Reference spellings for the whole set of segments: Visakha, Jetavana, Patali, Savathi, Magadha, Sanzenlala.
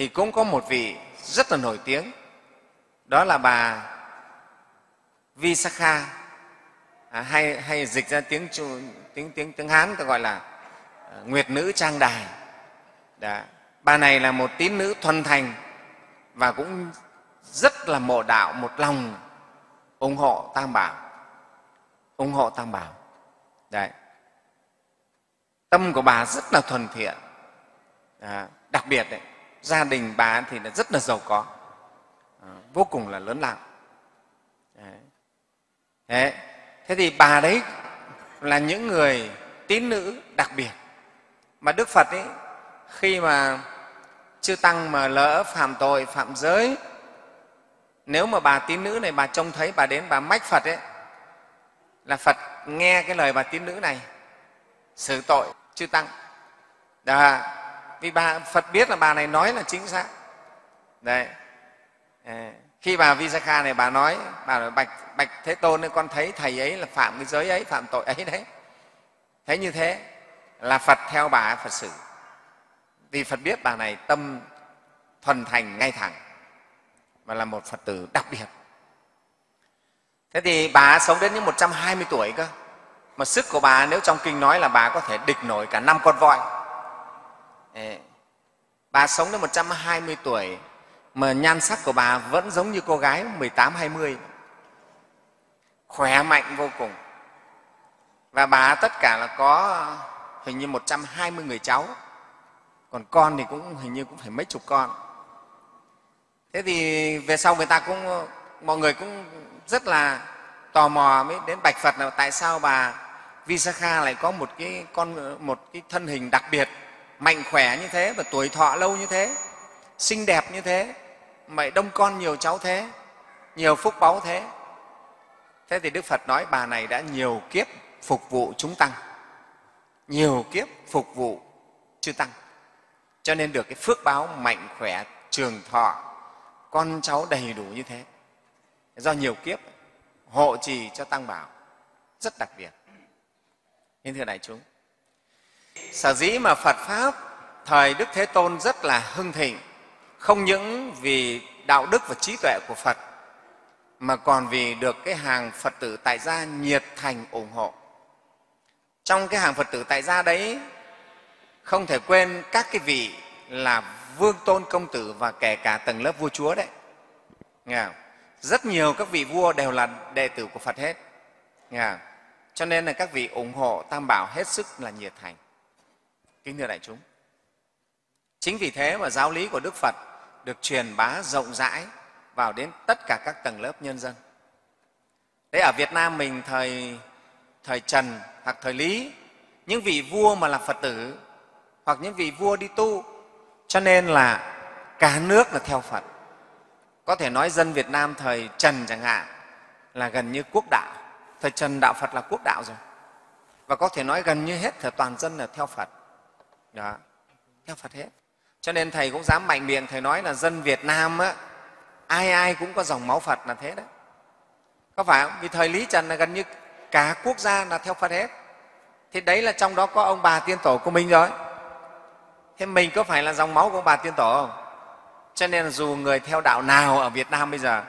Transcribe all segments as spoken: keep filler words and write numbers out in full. thì cũng có một vị rất là nổi tiếng, đó là bà Visakha, à, hay, hay dịch ra tiếng, tiếng, tiếng, tiếng Hán ta gọi là Nguyệt Nữ Trang Đài. Đã. Bà này là một tín nữ thuần thành và cũng rất là mộ đạo, một lòng ủng hộ Tam Bảo, ủng hộ Tam Bảo. Đấy. Tâm của bà rất là thuần thiện. Đã. Đặc biệt đấy, gia đình bà thì rất là giàu có, vô cùng là lớn lao. Thế thì bà đấy là những người tín nữ đặc biệt mà Đức Phật ấy, khi mà chư tăng mà lỡ phạm tội, phạm giới, nếu mà bà tín nữ này bà trông thấy, bà đến bà mách Phật ấy, là Phật nghe cái lời bà tín nữ này xử tội chư tăng. Đã, vì bà, Phật biết là bà này nói là chính xác. Đấy. Khi bà Visakha này bà nói, bà nói bạch, bạch Thế Tôn, con thấy thầy ấy là phạm cái giới ấy, phạm tội ấy đấy. Thế như thế là Phật theo bà, Phật xử. Vì Phật biết bà này tâm thuần thành ngay thẳng và là một Phật tử đặc biệt. Thế thì bà sống đến những một trăm hai mươi tuổi cơ. Mà sức của bà, nếu trong kinh nói là bà có thể địch nổi cả năm con voi. Ê, bà sống đến một trăm hai mươi tuổi mà nhan sắc của bà vẫn giống như cô gái mười tám hai mươi, khỏe mạnh vô cùng. Và bà tất cả là có hình như một trăm hai mươi người cháu, còn con thì cũng hình như cũng phải mấy chục con. Thế thì về sau người ta cũng, mọi người cũng rất là tò mò mới đến bạch Phật là tại sao bà Visakha lại có một cái, con, một cái thân hình đặc biệt, mạnh khỏe như thế và tuổi thọ lâu như thế, xinh đẹp như thế, mày đông con nhiều cháu thế, nhiều phúc báu thế. Thế thì Đức Phật nói bà này đã nhiều kiếp phục vụ chúng tăng, nhiều kiếp phục vụ chư tăng, cho nên được cái phước báo mạnh khỏe, trường thọ, con cháu đầy đủ như thế, do nhiều kiếp hộ trì cho Tăng Bảo, rất đặc biệt. Nên thưa đại chúng, sở dĩ mà Phật Pháp thời Đức Thế Tôn rất là hưng thịnh, không những vì đạo đức và trí tuệ của Phật, mà còn vì được cái hàng Phật tử tại gia nhiệt thành ủng hộ. Trong cái hàng Phật tử tại gia đấy, không thể quên các cái vị là Vương Tôn Công Tử và kể cả tầng lớp vua chúa đấy. Nghe không? Rất nhiều các vị vua đều là đệ tử của Phật hết. Nghe không? Cho nên là các vị ủng hộ Tam Bảo hết sức là nhiệt thành. Kính thưa đại chúng, chính vì thế mà giáo lý của Đức Phật được truyền bá rộng rãi vào đến tất cả các tầng lớp nhân dân. Đấy, ở Việt Nam mình thời, thời Trần hoặc thời Lý, những vị vua mà là Phật tử hoặc những vị vua đi tu, cho nên là cả nước là theo Phật. Có thể nói dân Việt Nam thời Trần chẳng hạn là gần như quốc đạo. Thời Trần đạo Phật là quốc đạo rồi. Và có thể nói gần như hết thời toàn dân là theo Phật. Đó, theo Phật hết. Cho nên Thầy cũng dám mạnh miệng, Thầy nói là dân Việt Nam á, ai ai cũng có dòng máu Phật là thế đấy. Có phải không? Vì thời Lý Trần là gần như cả quốc gia là theo Phật hết. Thế đấy là trong đó có ông bà tiên tổ của mình rồi. Thế mình có phải là dòng máu của ông bà tiên tổ không? Cho nên dù người theo đạo nào ở Việt Nam bây giờ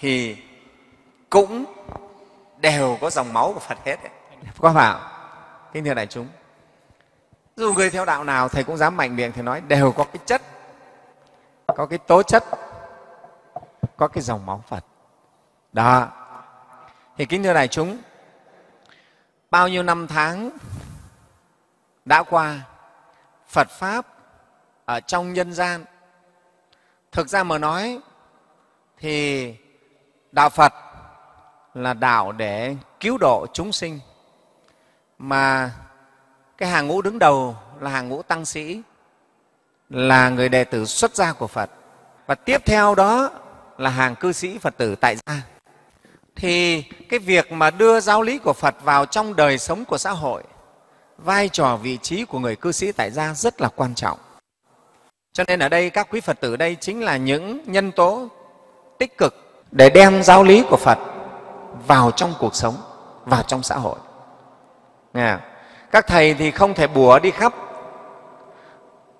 thì cũng đều có dòng máu của Phật hết đấy. Có phải không? Kính thưa đại chúng, dù người theo đạo nào, Thầy cũng dám mạnh miệng, Thầy nói đều có cái chất, có cái tố chất, có cái dòng máu Phật. Đó. Thì kính thưa đại chúng, bao nhiêu năm tháng đã qua, Phật Pháp ở trong nhân gian, thực ra mà nói thì đạo Phật là đạo để cứu độ chúng sinh, mà cái hàng ngũ đứng đầu là hàng ngũ tăng sĩ, là người đệ tử xuất gia của Phật, và tiếp theo đó là hàng cư sĩ Phật tử tại gia. Thì cái việc mà đưa giáo lý của Phật vào trong đời sống của xã hội, vai trò vị trí của người cư sĩ tại gia rất là quan trọng. Cho nên ở đây các quý Phật tử đây chính là những nhân tố tích cực để đem giáo lý của Phật vào trong cuộc sống, vào trong xã hội. Nghe không? Các Thầy thì không thể bủa đi khắp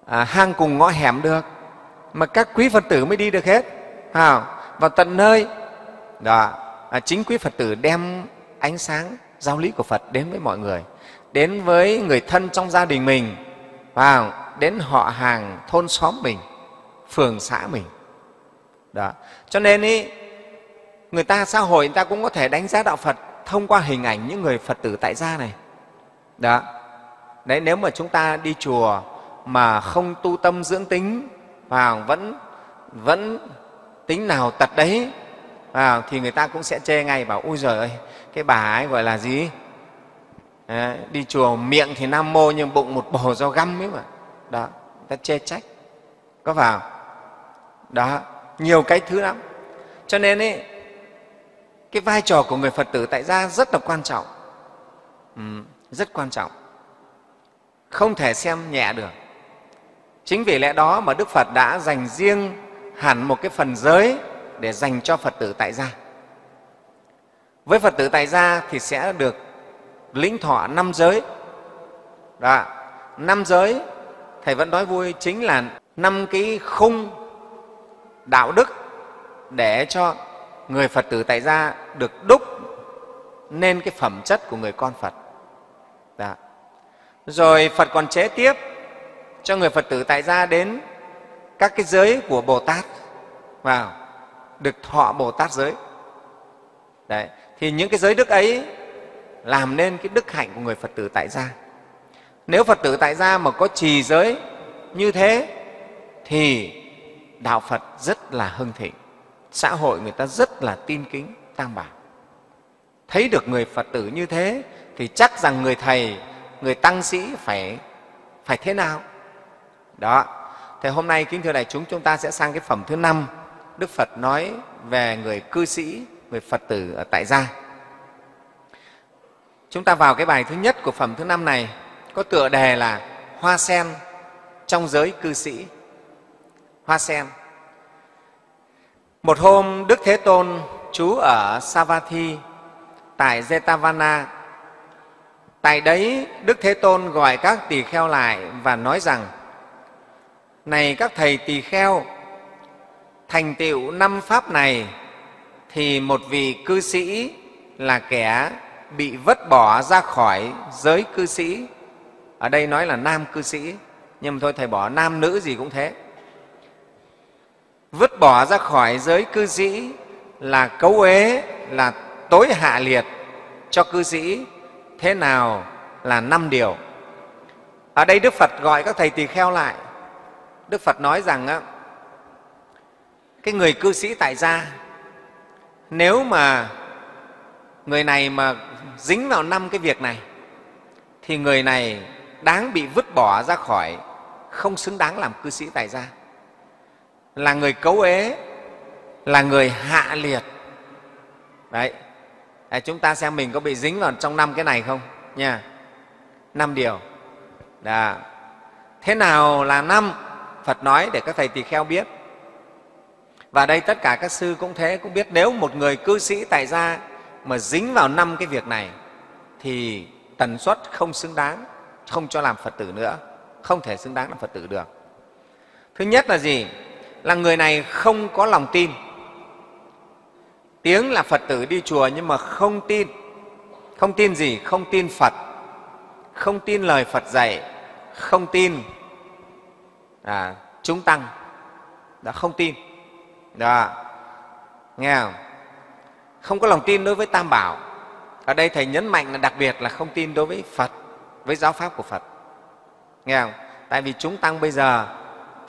à, hang cùng ngõ hẻm được, mà các quý Phật tử mới đi được hết, vào tận nơi. Đó, chính quý Phật tử đem ánh sáng giáo lý của Phật đến với mọi người, đến với người thân trong gia đình mình, vào đến họ hàng thôn xóm mình, phường xã mình. Đó, cho nên ý, người ta xã hội người ta cũng có thể đánh giá đạo Phật thông qua hình ảnh những người Phật tử tại gia này. Đó, đấy, nếu mà chúng ta đi chùa mà không tu tâm dưỡng tính, và vẫn vẫn tính nào tật đấy, à, thì người ta cũng sẽ chê ngay, bảo ôi giời ơi, cái bà ấy gọi là gì, à, đi chùa miệng thì nam mô nhưng bụng một bồ rau găm ấy mà. Đó, người ta chê trách, có vào. Đó, nhiều cái thứ lắm. Cho nên ấy, cái vai trò của người Phật tử tại gia rất là quan trọng, ừ, rất quan trọng, không thể xem nhẹ được. Chính vì lẽ đó mà Đức Phật đã dành riêng hẳn một cái phần giới để dành cho Phật tử tại gia. Với Phật tử tại gia thì sẽ được lĩnh thọ năm giới. Đó, năm giới, Thầy vẫn nói vui, chính là năm cái khung đạo đức để cho người Phật tử tại gia được đúc nên cái phẩm chất của người con Phật. Đó. Rồi Phật còn chế tiếp cho người Phật tử tại gia đến các cái giới của Bồ Tát, vào được thọ Bồ Tát giới. Đấy, thì những cái giới đức ấy làm nên cái đức hạnh của người Phật tử tại gia. Nếu Phật tử tại gia mà có trì giới như thế thì đạo Phật rất là hưng thịnh, xã hội người ta rất là tin kính tam bảo. Thấy được người Phật tử như thế thì chắc rằng người thầy, người tăng sĩ phải phải thế nào. Đó, thì hôm nay kính thưa đại chúng, chúng ta sẽ sang cái phẩm thứ năm. Đức Phật nói về người cư sĩ, người Phật tử ở tại gia. Chúng ta vào cái bài thứ nhất của phẩm thứ năm này có tựa đề là Hoa sen trong giới cư sĩ. Hoa sen. Một hôm Đức Thế Tôn trú ở Savathi tại Jetavana. Tại đấy Đức Thế Tôn gọi các tỳ kheo lại và nói rằng: này các thầy tỳ kheo, thành tựu năm pháp này thì một vị cư sĩ là kẻ bị vứt bỏ ra khỏi giới cư sĩ. Ở đây nói là nam cư sĩ, nhưng mà thôi thầy bỏ nam nữ gì cũng thế. Vứt bỏ ra khỏi giới cư sĩ là cấu ế, là tối hạ liệt cho cư sĩ. Thế nào là năm điều? Ở đây Đức Phật gọi các thầy tỳ kheo lại. Đức Phật nói rằng á, cái người cư sĩ tại gia, nếu mà người này mà dính vào năm cái việc này thì người này đáng bị vứt bỏ ra khỏi, không xứng đáng làm cư sĩ tại gia, là người cấu ế, là người hạ liệt. Đấy, à, chúng ta xem mình có bị dính vào trong năm cái này không nha. Năm điều. Đó, thế nào là năm? Phật nói để các thầy tỳ kheo biết. Và đây tất cả các sư cũng thế, cũng biết nếu một người cư sĩ tại gia mà dính vào năm cái việc này thì tần suất không xứng đáng, không cho làm Phật tử nữa, không thể xứng đáng làm Phật tử được. Thứ nhất là gì? Là người này không có lòng tin. Tiếng là Phật tử đi chùa nhưng mà không tin. Không tin gì? Không tin Phật, không tin lời Phật dạy, không tin à, chúng tăng. Đã không tin. Đó, nghe không? Không có lòng tin đối với tam bảo. Ở đây Thầy nhấn mạnh là đặc biệt là không tin đối với Phật, với giáo pháp của Phật, nghe không? Tại vì chúng tăng bây giờ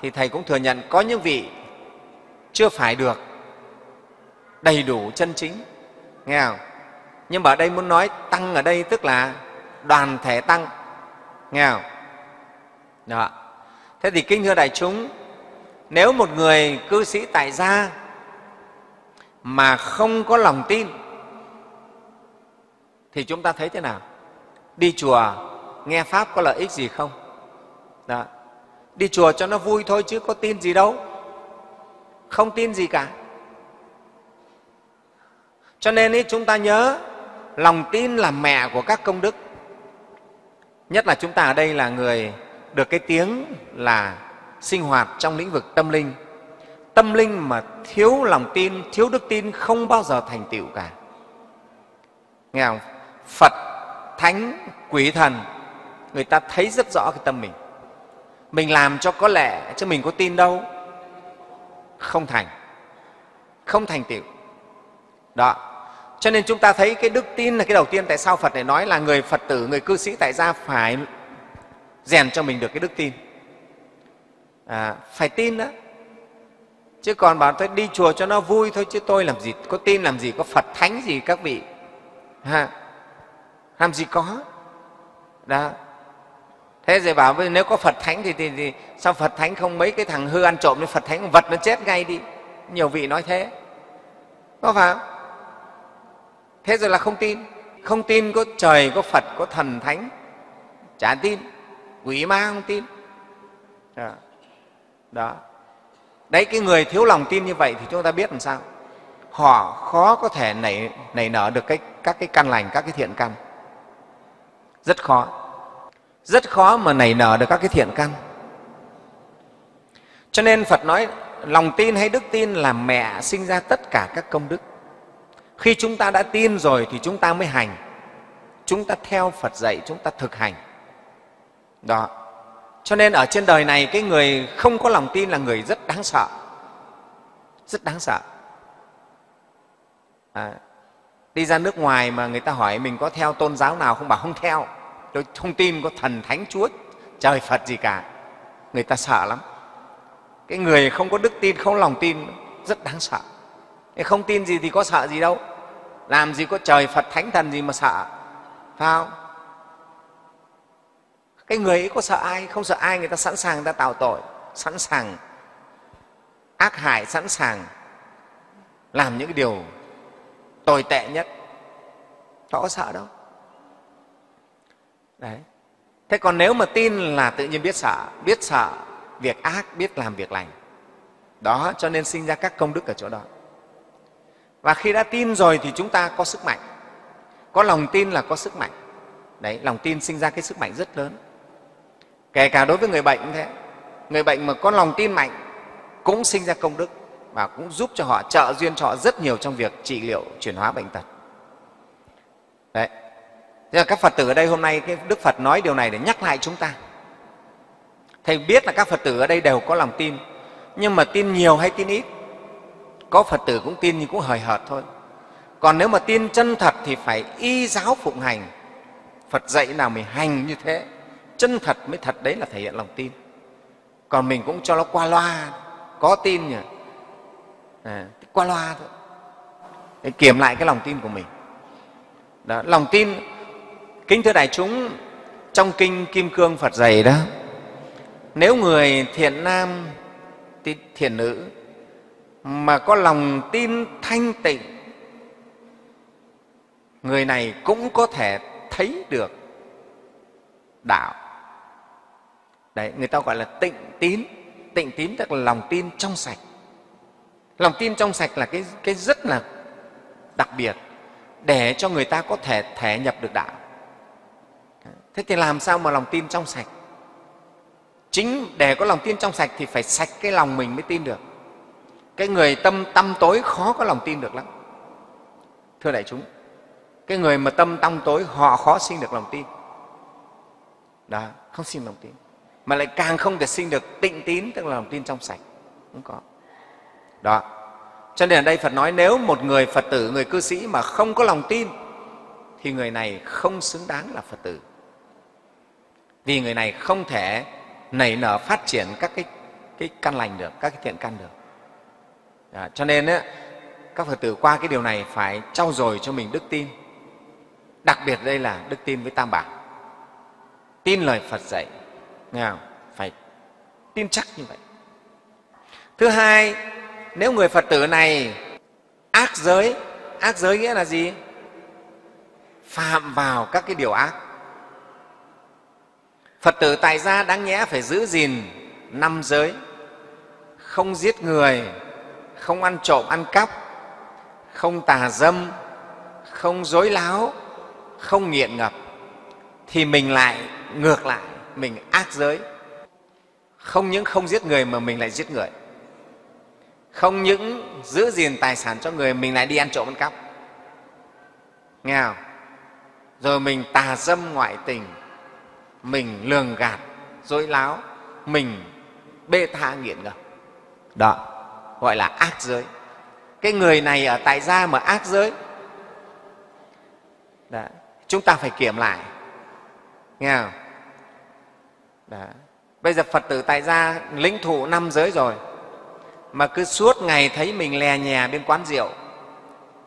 thì Thầy cũng thừa nhận có những vị chưa phải được đầy đủ chân chính, nghe không? Nhưng mà ở đây muốn nói tăng ở đây tức là đoàn thể tăng, nghe không? Đó, thế thì kính thưa đại chúng, nếu một người cư sĩ tại gia mà không có lòng tin thì chúng ta thấy thế nào? Đi chùa nghe pháp có lợi ích gì không? Đó, đi chùa cho nó vui thôi chứ có tin gì đâu, không tin gì cả. Cho nên ý, chúng ta nhớ lòng tin là mẹ của các công đức. Nhất là chúng ta ở đây là người được cái tiếng là sinh hoạt trong lĩnh vực tâm linh, Tâm linh mà thiếu lòng tin, thiếu đức tin không bao giờ thành tựu cả. Nghe không? Phật, Thánh, Quỷ, Thần, người ta thấy rất rõ cái tâm mình. Mình làm cho có lẽ, chứ mình có tin đâu. Không thành, không thành tựu. Đó. Cho nên chúng ta thấy cái đức tin là cái đầu tiên. Tại sao Phật lại nói là người Phật tử, người cư sĩ tại gia phải rèn cho mình được cái đức tin. À, phải tin đó. Chứ còn bảo tôi đi chùa cho nó vui thôi, chứ tôi làm gì, có tin làm gì, có Phật Thánh gì các vị. Ha. Làm gì có. Đó. Thế rồi bảo nếu có Phật Thánh thì, thì, thì sao Phật Thánh không mấy cái thằng hư ăn trộm, nên Phật Thánh vật nó chết ngay đi. Nhiều vị nói thế. Có phải không? Thế rồi là không tin. Không tin có trời, có Phật, có Thần, Thánh. Chả tin. Quỷ ma không tin. Đó. Đó. Đấy, cái người thiếu lòng tin như vậy thì chúng ta biết làm sao? Họ khó có thể nảy, nảy nở được cái, các cái căn lành, các cái thiện căn. Rất khó. Rất khó mà nảy nở được các cái thiện căn. Cho nên Phật nói lòng tin hay đức tin là mẹ sinh ra tất cả các công đức. Khi chúng ta đã tin rồi thì chúng ta mới hành. Chúng ta theo Phật dạy, chúng ta thực hành. Đó. Cho nên ở trên đời này cái người không có lòng tin là người rất đáng sợ. Rất đáng sợ. À, đi ra nước ngoài mà người ta hỏi mình có theo tôn giáo nào không, bảo không theo. Tôi không tin có Thần, Thánh, Chúa, trời, Phật gì cả. Người ta sợ lắm. Cái người không có đức tin, không có lòng tin rất đáng sợ. Không tin gì thì có sợ gì đâu. Làm gì có trời, Phật, Thánh, Thần gì mà sợ. Phải không? Cái người ấy có sợ ai? Không sợ ai, người ta sẵn sàng, người ta tạo tội, sẵn sàng ác hại, sẵn sàng làm những cái điều tồi tệ nhất. Họ có sợ đâu. Đấy. Thế còn nếu mà tin là tự nhiên biết sợ, biết sợ việc ác, biết làm việc lành. Đó, cho nên sinh ra các công đức ở chỗ đó. Và khi đã tin rồi thì chúng ta có sức mạnh. Có lòng tin là có sức mạnh. Đấy, lòng tin sinh ra cái sức mạnh rất lớn. Kể cả đối với người bệnh cũng thế. Người bệnh mà có lòng tin mạnh cũng sinh ra công đức và cũng giúp cho họ, trợ duyên cho họ rất nhiều trong việc trị liệu, chuyển hóa bệnh tật. Đấy. Thế là các Phật tử ở đây hôm nay, cái Đức Phật nói điều này để nhắc lại chúng ta. Thầy biết là các Phật tử ở đây đều có lòng tin, nhưng mà tin nhiều hay tin ít? Có Phật tử cũng tin nhưng cũng hời hợt thôi. Còn nếu mà tin chân thật thì phải y giáo phụng hành. Phật dạy nào mình hành như thế, chân thật mới thật, đấy là thể hiện lòng tin. Còn mình cũng cho nó qua loa, có tin nhỉ, à, qua loa thôi. Để kiểm lại cái lòng tin của mình. Đó, lòng tin, kính thưa đại chúng, trong kinh Kim Cương Phật dạy đó, nếu người thiện nam, thiện nữ mà có lòng tin thanh tịnh, người này cũng có thể thấy được đạo. Đấy, người ta gọi là tịnh tín. Tịnh tín tức là lòng tin trong sạch. Lòng tin trong sạch là cái, cái rất là đặc biệt để cho người ta có thể thể nhập được đạo. Thế thì làm sao mà lòng tin trong sạch? Chính để có lòng tin trong sạch thì phải sạch cái lòng mình mới tin được. Cái người tâm tăm tối khó có lòng tin được lắm. Thưa đại chúng, cái người mà tâm tăm tối họ khó sinh được lòng tin. Đó, không sinh lòng tin. Mà lại càng không thể sinh được tịnh tín, tức là lòng tin trong sạch. Không có. Đó. Cho nên ở đây Phật nói nếu một người Phật tử, người cư sĩ mà không có lòng tin thì người này không xứng đáng là Phật tử. Vì người này không thể nảy nở phát triển các cái, cái căn lành được, các cái thiện căn được. Đó. Cho nên ấy, các Phật tử qua cái điều này phải trau dồi cho mình đức tin. Đặc biệt đây là đức tin với Tam Bảo. Tin lời Phật dạy, nghe không? Phải tin chắc như vậy. Thứ hai, nếu người Phật tử này ác giới, ác giới nghĩa là gì? Phạm vào các cái điều ác. Phật tử tại gia đáng nhẽ phải giữ gìn năm giới, không giết người, không ăn trộm, ăn cắp, không tà dâm, không dối láo, không nghiện ngập, thì mình lại ngược lại, mình ác giới. Không những không giết người mà mình lại giết người. Không những giữ gìn tài sản cho người, mình lại đi ăn trộm ăn cắp, nghe không? Rồi mình tà dâm ngoại tình, mình lường gạt, dối láo, mình bê tha nghiện ngập. Đó, gọi là ác giới. Cái người này ở tại gia mà ác giới. Đó, chúng ta phải kiểm lại, nghe không? Đó. Bây giờ Phật tử tại gia lĩnh thụ năm giới rồi, mà cứ suốt ngày thấy mình lè nhè bên quán rượu,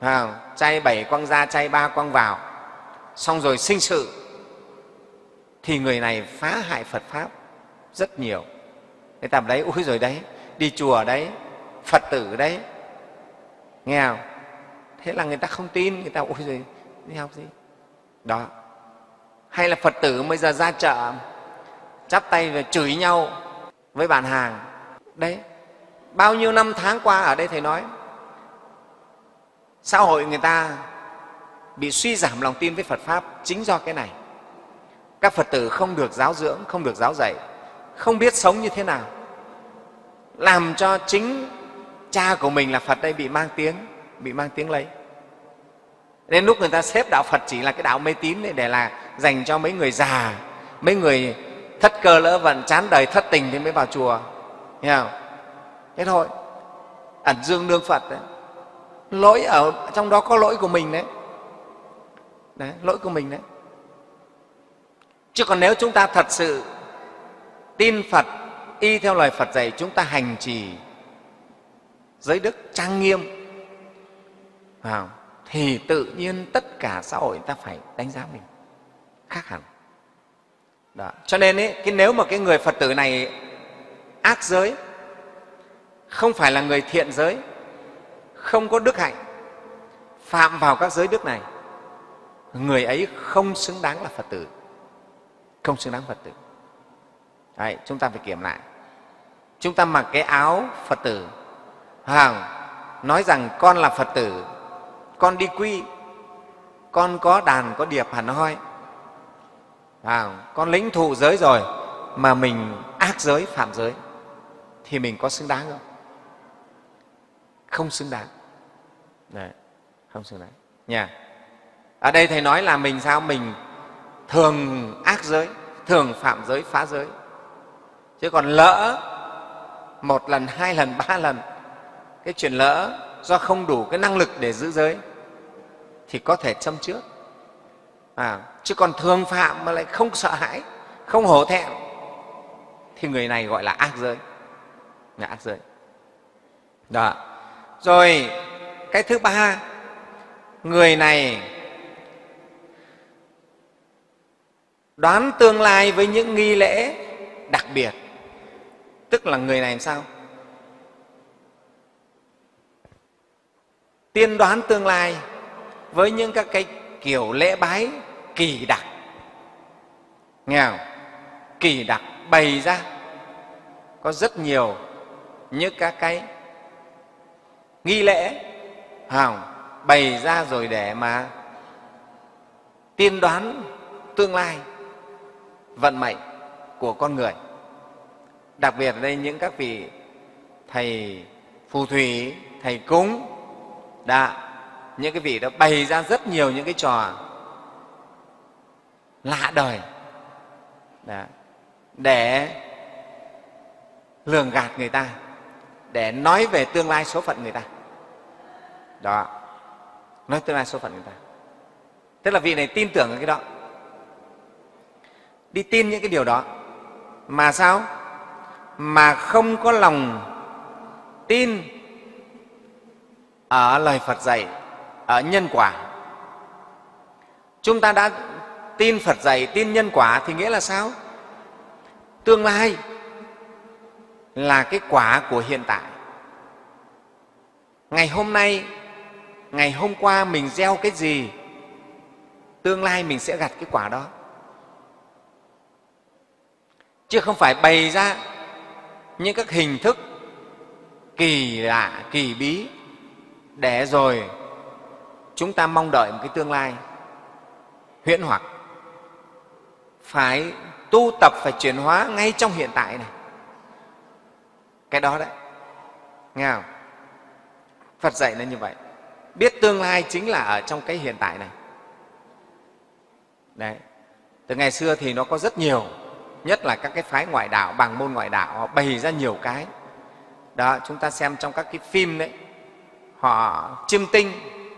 không? Chay bảy quăng ra, chay ba quăng vào, xong rồi sinh sự, thì người này phá hại Phật Pháp rất nhiều. Người ta đấy, úi rồi đấy, đi chùa đấy, Phật tử đấy, nghe không? Thế là người ta không tin, người ta úi rồi đi học gì. Đó. Hay là Phật tử bây giờ ra chợ, chắp tay và chửi nhau với bạn hàng. Đấy, bao nhiêu năm tháng qua ở đây Thầy nói, xã hội người ta bị suy giảm lòng tin với Phật Pháp chính do cái này. Các Phật tử không được giáo dưỡng, không được giáo dạy, không biết sống như thế nào, làm cho chính cha của mình là Phật đây bị mang tiếng, bị mang tiếng lấy. Đến lúc người ta xếp đạo Phật chỉ là cái đạo mê tín để là dành cho mấy người già, mấy người thất cơ lỡ vận, chán đời thất tình thì mới vào chùa, nghe không? Thế thôi, ẩn dương nương Phật đấy. Lỗi ở trong đó có lỗi của mình đấy. Đấy, lỗi của mình đấy. Chứ còn nếu chúng ta thật sự tin Phật, y theo lời Phật dạy, chúng ta hành trì giới đức trang nghiêm, wow, thì tự nhiên tất cả xã hội người ta phải đánh giá mình khác hẳn. Đó. Cho nên ấy, cái nếu mà cái người Phật tử này ác giới, không phải là người thiện giới, không có đức hạnh, phạm vào các giới đức này, người ấy không xứng đáng là Phật tử, không xứng đáng Phật tử. Đấy, chúng ta phải kiểm lại. Chúng ta mặc cái áo Phật tử, hàng nói rằng con là Phật tử, con đi quy, con có đàn có điệp hẳn hoi, à, con lĩnh thụ giới rồi mà mình ác giới, phạm giới, thì mình có xứng đáng không? Không xứng đáng. Đấy, không xứng đáng nha. Ở đây Thầy nói là mình sao? Mình thường ác giới, thường phạm giới, phá giới. Chứ còn lỡ một lần, hai lần, ba lần, cái chuyện lỡ do không đủ cái năng lực để giữ giới thì có thể châm trước. À, chứ còn thường phạm mà lại không sợ hãi, không hổ thẹn thì người này gọi là ác giới, là ác giới. Đó. Rồi cái thứ ba, người này đoán tương lai với những nghi lễ đặc biệt, tức là người này làm sao? Tiên đoán tương lai với những các cái kiểu lễ bái kỳ đặc, nghe không? Kỳ đặc bày ra có rất nhiều những các cái nghi lễ hỏng bày ra rồi để mà tiên đoán tương lai vận mệnh của con người. Đặc biệt ở đây những các vị thầy phù thủy, thầy cúng, đã những cái vị đó bày ra rất nhiều những cái trò lạ đời. Đó, để lường gạt người ta, để nói về tương lai số phận người ta. Đó, nói tương lai số phận người ta, tức là vị này tin tưởng cái đó, đi tin những cái điều đó, mà sao? Mà không có lòng tin ở lời Phật dạy, ở nhân quả. Chúng ta đã tin Phật dạy, tin nhân quả thì nghĩa là sao? Tương lai là cái quả của hiện tại. Ngày hôm nay, ngày hôm qua mình gieo cái gì, tương lai mình sẽ gặt cái quả đó. Chứ không phải bày ra những các hình thức kỳ lạ, kỳ bí để rồi chúng ta mong đợi một cái tương lai huyễn hoặc. Phải tu tập, phải chuyển hóa ngay trong hiện tại này. Cái đó đấy, nghe không? Phật dạy nó như vậy. Biết tương lai chính là ở trong cái hiện tại này. Đấy. Từ ngày xưa thì nó có rất nhiều, nhất là các cái phái ngoại đạo, bằng môn ngoại đạo, họ bày ra nhiều cái. Đó, chúng ta xem trong các cái phim đấy, họ chiêm tinh,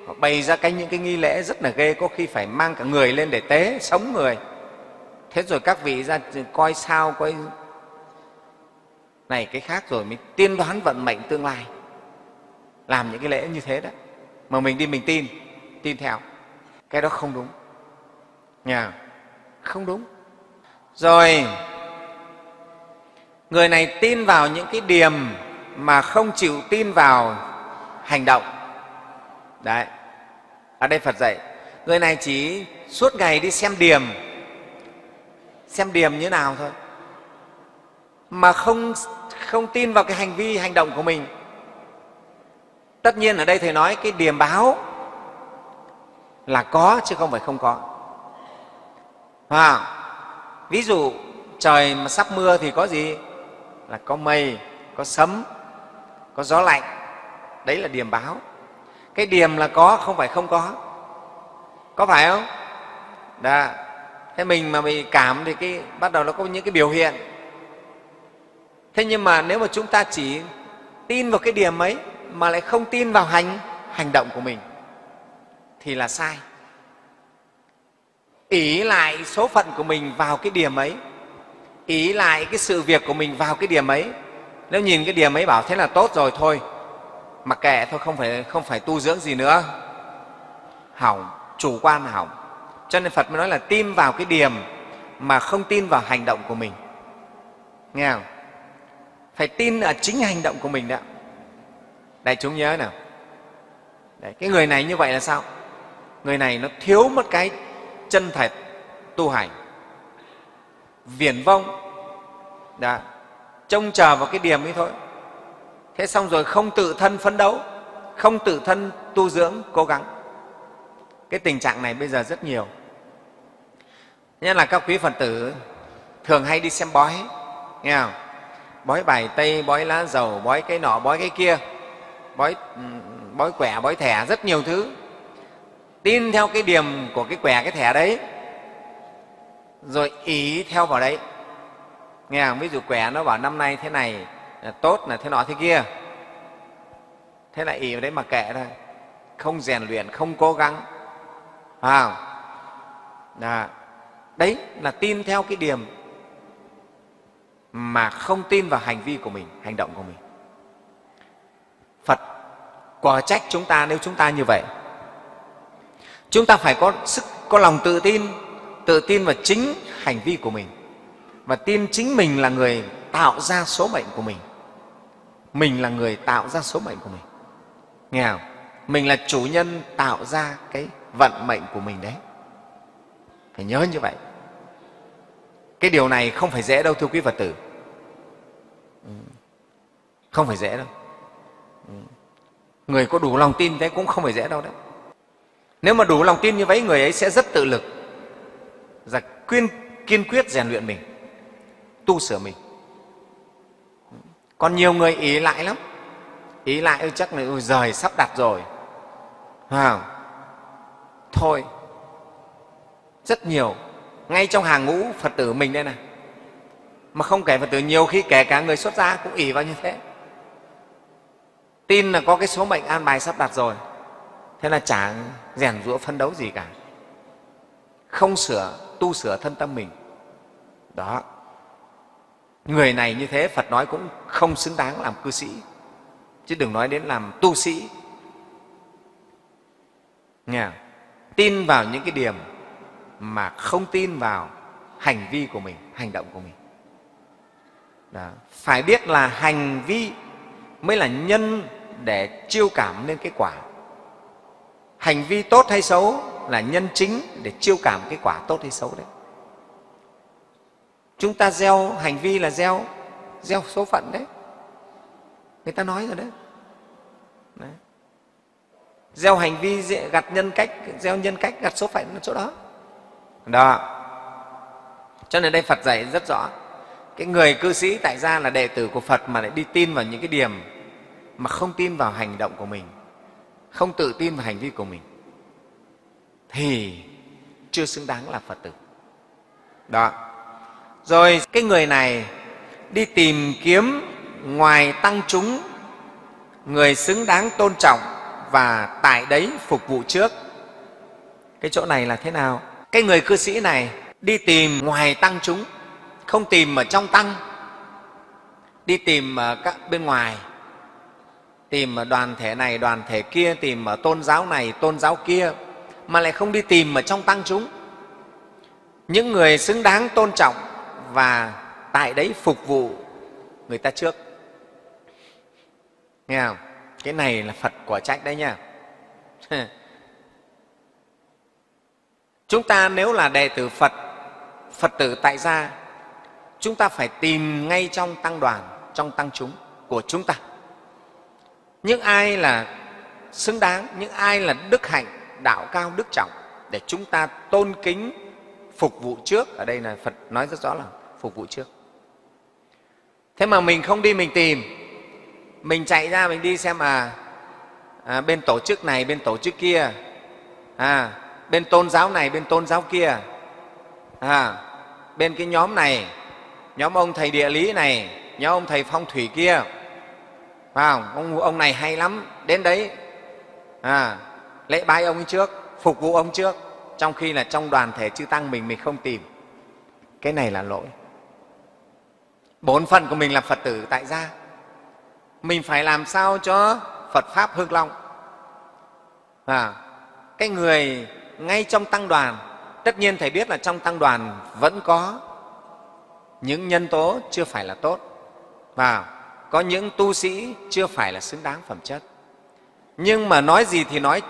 họ bày ra cái những cái nghi lễ rất là ghê, có khi phải mang cả người lên để tế, sống người. Thế rồi các vị ra coi sao, coi này cái khác rồi mới tiên đoán vận mệnh tương lai. Làm những cái lễ như thế đó, mà mình đi mình tin, tin theo. Cái đó không đúng. Nhà không đúng. Rồi, người này tin vào những cái điềm mà không chịu tin vào hành động. Đấy, ở đây Phật dạy, người này chỉ suốt ngày đi xem điềm, xem điềm như nào thôi, mà không, không tin vào cái hành vi, hành động của mình. Tất nhiên ở đây Thầy nói cái điềm báo là có chứ không phải không có. À, ví dụ trời mà sắp mưa thì có gì? Là có mây, có sấm, có gió lạnh. Đấy là điềm báo. Cái điềm là có, không phải không có. Có phải không? Đó. Thế mình mà bị cảm thì cái, bắt đầu nó có những cái biểu hiện. Thế nhưng mà nếu mà chúng ta chỉ tin vào cái điềm ấy mà lại không tin vào hành, hành động của mình thì là sai. Ý lại số phận của mình vào cái điểm ấy, ý lại cái sự việc của mình vào cái điểm ấy. Nếu nhìn cái điểm ấy bảo thế là tốt rồi, thôi mặc kệ thôi, không phải, không phải tu dưỡng gì nữa, hỏng, chủ quan hỏng. Cho nên Phật mới nói là tin vào cái điểm mà không tin vào hành động của mình. Nghe không? Phải tin ở chính hành động của mình đó. Đại chúng nhớ nào. Đấy, cái người này như vậy là sao? Người này nó thiếu một cái chân thật tu hành, viển vông, đã trông chờ vào cái điểm ấy thôi. Thế xong rồi không tự thân phấn đấu, không tự thân tu dưỡng, cố gắng. Cái tình trạng này bây giờ rất nhiều. Nhất là các quý Phật tử thường hay đi xem bói, nghe không? Bói bài tây, bói lá dầu, bói cái nọ, bói cái kia, bói, bói quẻ, bói thẻ, rất nhiều thứ. Tin theo cái điểm của cái quẻ, cái thẻ đấy, rồi ý theo vào đấy. Nghe không? Ví dụ quẻ nó bảo năm nay thế này là tốt, là thế nọ thế kia, thế là ý vào đấy mà kệ thôi, không rèn luyện, không cố gắng. À, đó. Đấy là tin theo cái điểm mà không tin vào hành vi của mình, hành động của mình. Phật quả trách chúng ta nếu chúng ta như vậy. Chúng ta phải có sức, có lòng tự tin, tự tin vào chính hành vi của mình và tin chính mình là người tạo ra số mệnh của mình. Mình là người tạo ra số mệnh của mình. Nghe không? Mình là chủ nhân tạo ra cái vận mệnh của mình đấy. Phải nhớ như vậy. Cái điều này không phải dễ đâu thưa quý Phật tử. Không phải dễ đâu. Người có đủ lòng tin thế cũng không phải dễ đâu đấy. Nếu mà đủ lòng tin như vậy, người ấy sẽ rất tự lực, và kiên, kiên quyết rèn luyện mình, tu sửa mình. Còn nhiều người ý lại lắm, ý lại chắc là giời sắp đặt rồi, à, thôi, rất nhiều. Ngay trong hàng ngũ Phật tử mình đây này, mà không kể Phật tử, nhiều khi kể cả người xuất gia cũng ý vào như thế. Tin là có cái số mệnh an bài sắp đặt rồi, thế là chả rèn rũa phấn đấu gì cả, không sửa, tu sửa thân tâm mình. Đó, người này như thế Phật nói cũng không xứng đáng làm cư sĩ, chứ đừng nói đến làm tu sĩ. Nghe không? Tin vào những cái điểm mà không tin vào hành vi của mình, hành động của mình. Đó. Phải biết là hành vi mới là nhân để chiêu cảm lên cái quả. Hành vi tốt hay xấu là nhân chính để chiêu cảm cái quả tốt hay xấu đấy. Chúng ta gieo hành vi là gieo, gieo số phận đấy. Người ta nói rồi đấy. Đấy. Gieo hành vi gặt nhân cách, gieo nhân cách gặt số phận ở chỗ đó. Đó. Cho nên đây Phật dạy rất rõ. Cái người cư sĩ tại gia là đệ tử của Phật mà lại đi tin vào những cái điểm mà không tin vào hành động của mình, không tự tin vào hành vi của mình thì chưa xứng đáng là Phật tử. Đó. Rồi cái người này đi tìm kiếm ngoài tăng chúng người xứng đáng tôn trọng và tại đấy phục vụ trước. Cái chỗ này là thế nào? Cái người cư sĩ này đi tìm ngoài tăng chúng, không tìm ở trong tăng, đi tìm ở các bên ngoài, tìm ở đoàn thể này, đoàn thể kia, tìm ở tôn giáo này, tôn giáo kia, mà lại không đi tìm ở trong tăng chúng. Những người xứng đáng tôn trọng và tại đấy phục vụ người ta trước. Nghe không? Cái này là Phật quả trách đấy nha. Chúng ta nếu là đệ tử Phật, Phật tử tại gia, chúng ta phải tìm ngay trong tăng đoàn, trong tăng chúng của chúng ta. Những ai là xứng đáng, những ai là đức hạnh, đạo cao, đức trọng để chúng ta tôn kính, phục vụ trước. Ở đây là Phật nói rất rõ là phục vụ trước. Thế mà mình không đi, mình tìm, mình chạy ra, mình đi xem à, à bên tổ chức này, bên tổ chức kia, à, bên tôn giáo này, bên tôn giáo kia, à, bên cái nhóm này, nhóm ông thầy địa lý này, nhóm ông thầy phong thủy kia, phải không? Ông, ông này hay lắm, đến đấy, à, lễ bái ông ấy trước, phục vụ ông trước, trong khi là trong đoàn thể chư tăng mình, mình không tìm. Cái này là lỗi. Bổn phận của mình là Phật tử tại gia, mình phải làm sao cho Phật Pháp hưng long. À, cái người ngay trong tăng đoàn, tất nhiên Thầy biết là trong tăng đoàn vẫn có những nhân tố chưa phải là tốt và có những tu sĩ chưa phải là xứng đáng phẩm chất. Nhưng mà nói gì thì nói,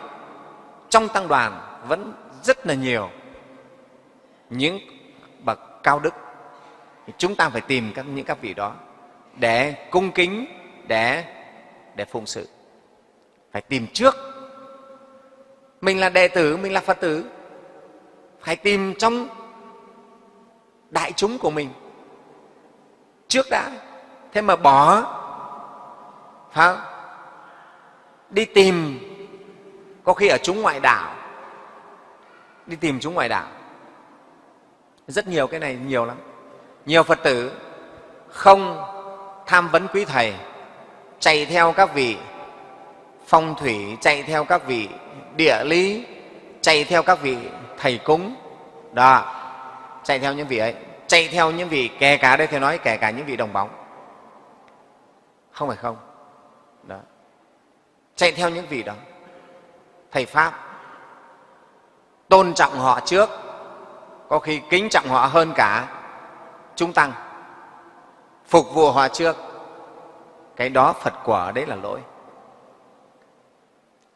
trong tăng đoàn vẫn rất là nhiều những bậc cao đức. Chúng ta phải tìm các, những các vị đó để cung kính, để, để phụng sự. Phải tìm trước. Mình là đệ tử, mình là Phật tử, phải tìm trong đại chúng của mình trước đã. Thế mà bỏ, phải không? Đi tìm, có khi ở chúng ngoại đạo, đi tìm chúng ngoại đạo. Rất nhiều, cái này nhiều lắm. Nhiều Phật tử không tham vấn quý Thầy, chạy theo các vị phong thủy, chạy theo các vị địa lý, chạy theo các vị thầy cúng. Đó, chạy theo những vị ấy, chạy theo những vị, kể cả đây Thầy nói, kể cả những vị đồng bóng. Không phải không? Đó. Chạy theo những vị đó, thầy Pháp, tôn trọng họ trước, có khi kính trọng họ hơn cả chúng tăng, phục vụ họ trước. Cái đó Phật quả đấy là lỗi.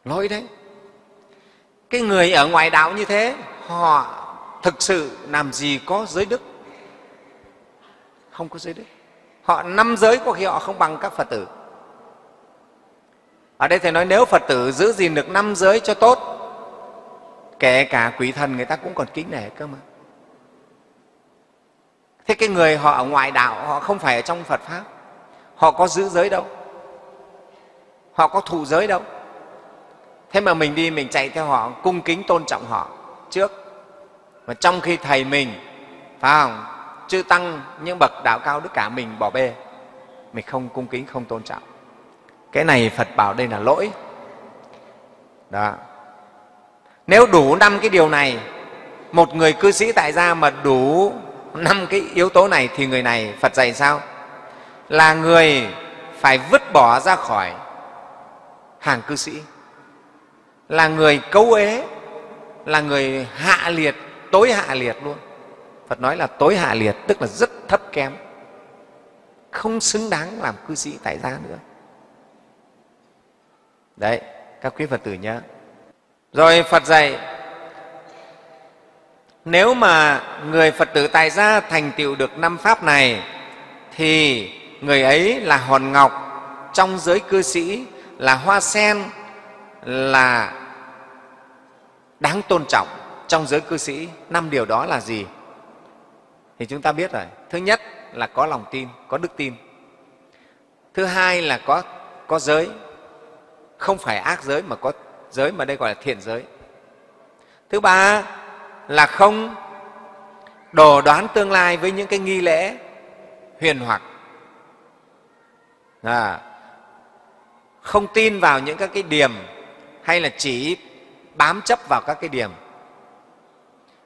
Lỗi đấy. Cái người ở ngoài đạo như thế, họ thực sự làm gì có giới đức. Không có giới đức. Họ năm giới có khi họ không bằng các Phật tử. Ở đây Thầy nói nếu Phật tử giữ gìn được năm giới cho tốt, kể cả quỷ thần người ta cũng còn kính nể cơ mà. Thế cái người họ ở ngoại đạo, họ không phải ở trong Phật Pháp, họ có giữ giới đâu, họ có thụ giới đâu. Thế mà mình đi, mình chạy theo họ, cung kính tôn trọng họ trước. Mà trong khi Thầy mình, phải không, chư tăng những bậc đạo cao đức cả, mình bỏ bê, mình không cung kính, không tôn trọng. Cái này Phật bảo đây là lỗi. Đó. Nếu đủ năm cái điều này, một người cư sĩ tại gia mà đủ năm cái yếu tố này thì người này Phật dạy sao? Là người phải vứt bỏ ra khỏi hàng cư sĩ, là người cấu ế, là người hạ liệt, tối hạ liệt luôn. Phật nói là tối hạ liệt, tức là rất thấp kém, không xứng đáng làm cư sĩ tại gia nữa. Đấy, các quý Phật tử nhớ. Rồi Phật dạy, nếu mà người Phật tử tại gia thành tựu được năm Pháp này thì người ấy là hòn ngọc trong giới cư sĩ, là hoa sen, là đáng tôn trọng trong giới cư sĩ. Năm điều đó là gì? Thì chúng ta biết rồi. Thứ nhất là có lòng tin, có đức tin. Thứ hai là có, có giới, không phải ác giới mà có giới mà đây gọi là thiện giới. Thứ ba là không đồ đoán tương lai với những cái nghi lễ huyền hoặc, à, không tin vào những các cái điểm hay là chỉ bám chấp vào các cái điểm,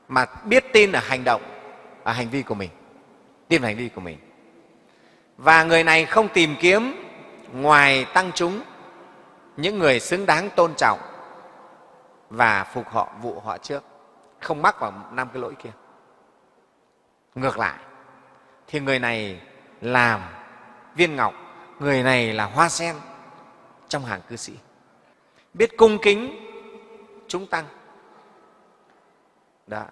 mà biết tin ở hành động, ở hành vi của mình, tin vào hành vi của mình. Và người này không tìm kiếm ngoài tăng chúng những người xứng đáng tôn trọng và phục họ, vụ họ trước, không mắc vào năm cái lỗi kia. Ngược lại thì người này làm viên ngọc, người này là hoa sen trong hàng cư sĩ, biết cung kính chúng tăng. Đó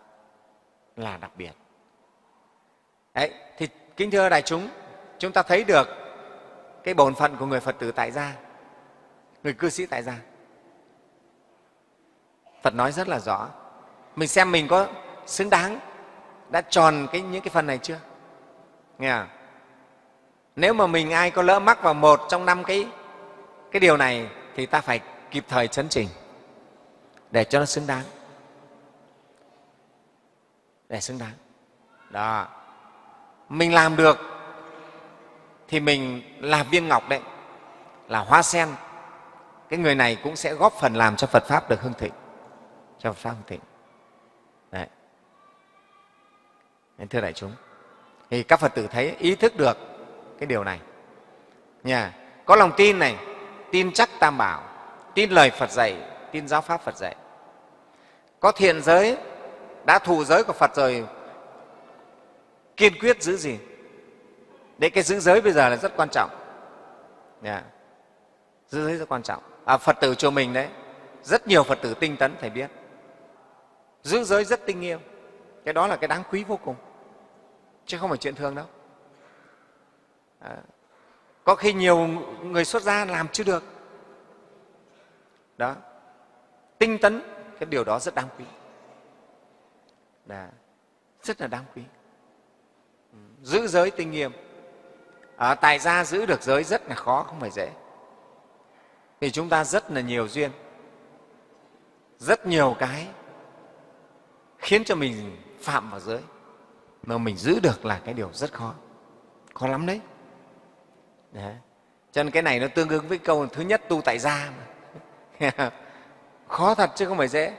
là đặc biệt. Đấy, thì kính thưa đại chúng, chúng ta thấy được cái bổn phận của người Phật tử tại gia, người cư sĩ tại gia. Phật nói rất là rõ, mình xem mình có xứng đáng, đã tròn cái, những cái phần này chưa? Nghe à? Nếu mà mình ai có lỡ mắc vào một trong năm cái, cái điều này thì ta phải kịp thời chấn chỉnh để cho nó xứng đáng. Để xứng đáng. Đó. Mình làm được thì mình là viên ngọc đấy, là hoa sen. Cái người này cũng sẽ góp phần làm cho Phật Pháp được hưng thịnh, cho Phật Pháp hưng thịnh. Đấy. Thưa đại chúng, thì các Phật tử thấy ý thức được cái điều này. Nha. Có lòng tin này, tin chắc Tam Bảo, tin lời Phật dạy, tin giáo Pháp Phật dạy. Có thiện giới, đã thù giới của Phật rồi, kiên quyết giữ gì? Đấy, cái giữ giới bây giờ là rất quan trọng. Nha. Giữ giới rất quan trọng. À, Phật tử chùa mình đấy, rất nhiều Phật tử tinh tấn phải biết. Giữ giới rất tinh nghiêm. Cái đó là cái đáng quý vô cùng, chứ không phải chuyện thường đâu. À, có khi nhiều người xuất gia làm chưa được. Đó. Tinh tấn, cái điều đó rất đáng quý. Đó. Rất là đáng quý. Giữ giới tinh nghiêm. À, tại gia giữ được giới rất là khó, không phải dễ. Thì chúng ta rất là nhiều duyên, rất nhiều cái khiến cho mình phạm vào giới, mà mình giữ được là cái điều rất khó, khó lắm đấy. Đấy. Cho nên cái này nó tương ứng với câu thứ nhất tu tại gia mà. Khó thật chứ không phải dễ,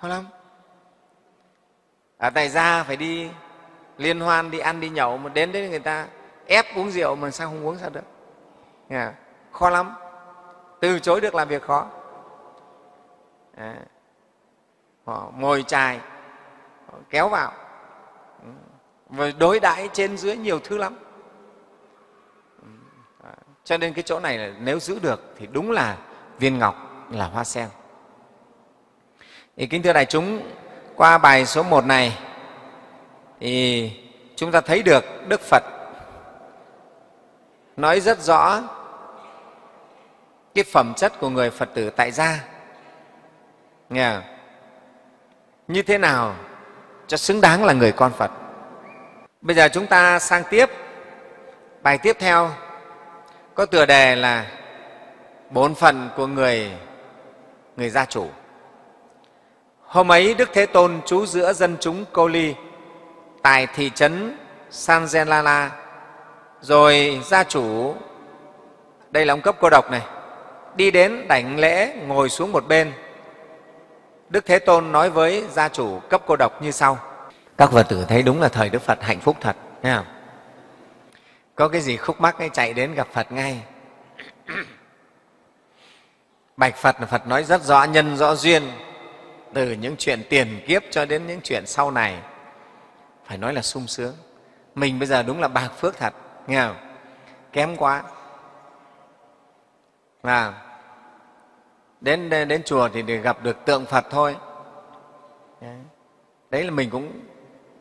khó lắm. Ở tại gia phải đi liên hoan, đi ăn, đi nhậu, mà đến đấy người ta ép uống rượu mà sao không uống sao được. Đấy. Khó lắm, từ chối được làm việc khó. Đấy. Họ mồi chài, họ kéo vào, và đối đãi trên dưới nhiều thứ lắm. Cho nên cái chỗ này là nếu giữ được thì đúng là viên ngọc, là hoa sen. Thì kính thưa đại chúng, qua bài số một này thì chúng ta thấy được Đức Phật nói rất rõ cái phẩm chất của người Phật tử tại gia. Nghe không? Như thế nào cho xứng đáng là người con Phật. Bây giờ chúng ta sang tiếp bài tiếp theo, có tựa đề là bổn phận của người người gia chủ. Hôm ấy Đức Thế Tôn trú giữa dân chúng Cô Ly tại thị trấn Sanzenlala, rồi gia chủ, đây là ông cấp cô độc này, đi đến đảnh lễ, ngồi xuống một bên. Đức Thế Tôn nói với gia chủ cấp cô độc như sau. Các Phật tử thấy đúng là thời Đức Phật hạnh phúc thật. Thấy không? Có cái gì khúc mắc ấy chạy đến gặp Phật ngay. Bạch Phật, là Phật nói rất rõ nhân rõ duyên, từ những chuyện tiền kiếp cho đến những chuyện sau này. Phải nói là sung sướng. Mình bây giờ đúng là bạc phước thật. Nghe không? Kém quá. À, đến, đến chùa thì để gặp được tượng Phật thôi. Đấy là mình cũng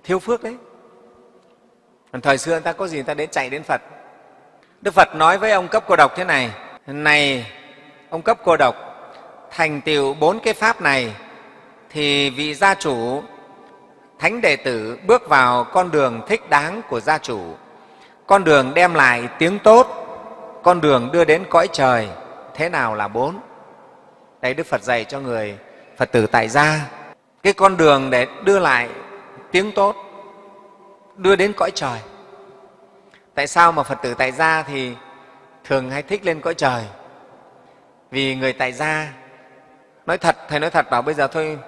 thiếu phước đấy. Còn thời xưa người ta có gì người ta đến chạy đến Phật. Đức Phật nói với ông cấp cô độc thế này. Này, ông cấp cô độc, thành tựu bốn cái pháp này thì vị gia chủ, thánh đệ tử bước vào con đường thích đáng của gia chủ. Con đường đem lại tiếng tốt, con đường đưa đến cõi trời. Thế nào là bốn? Đấy, Đức Phật dạy cho người Phật tử tại gia cái con đường để đưa lại tiếng tốt, đưa đến cõi trời. Tại sao mà Phật tử tại gia thì thường hay thích lên cõi trời? Vì người tại gia, nói thật, Thầy nói thật bảo bây giờ thôi,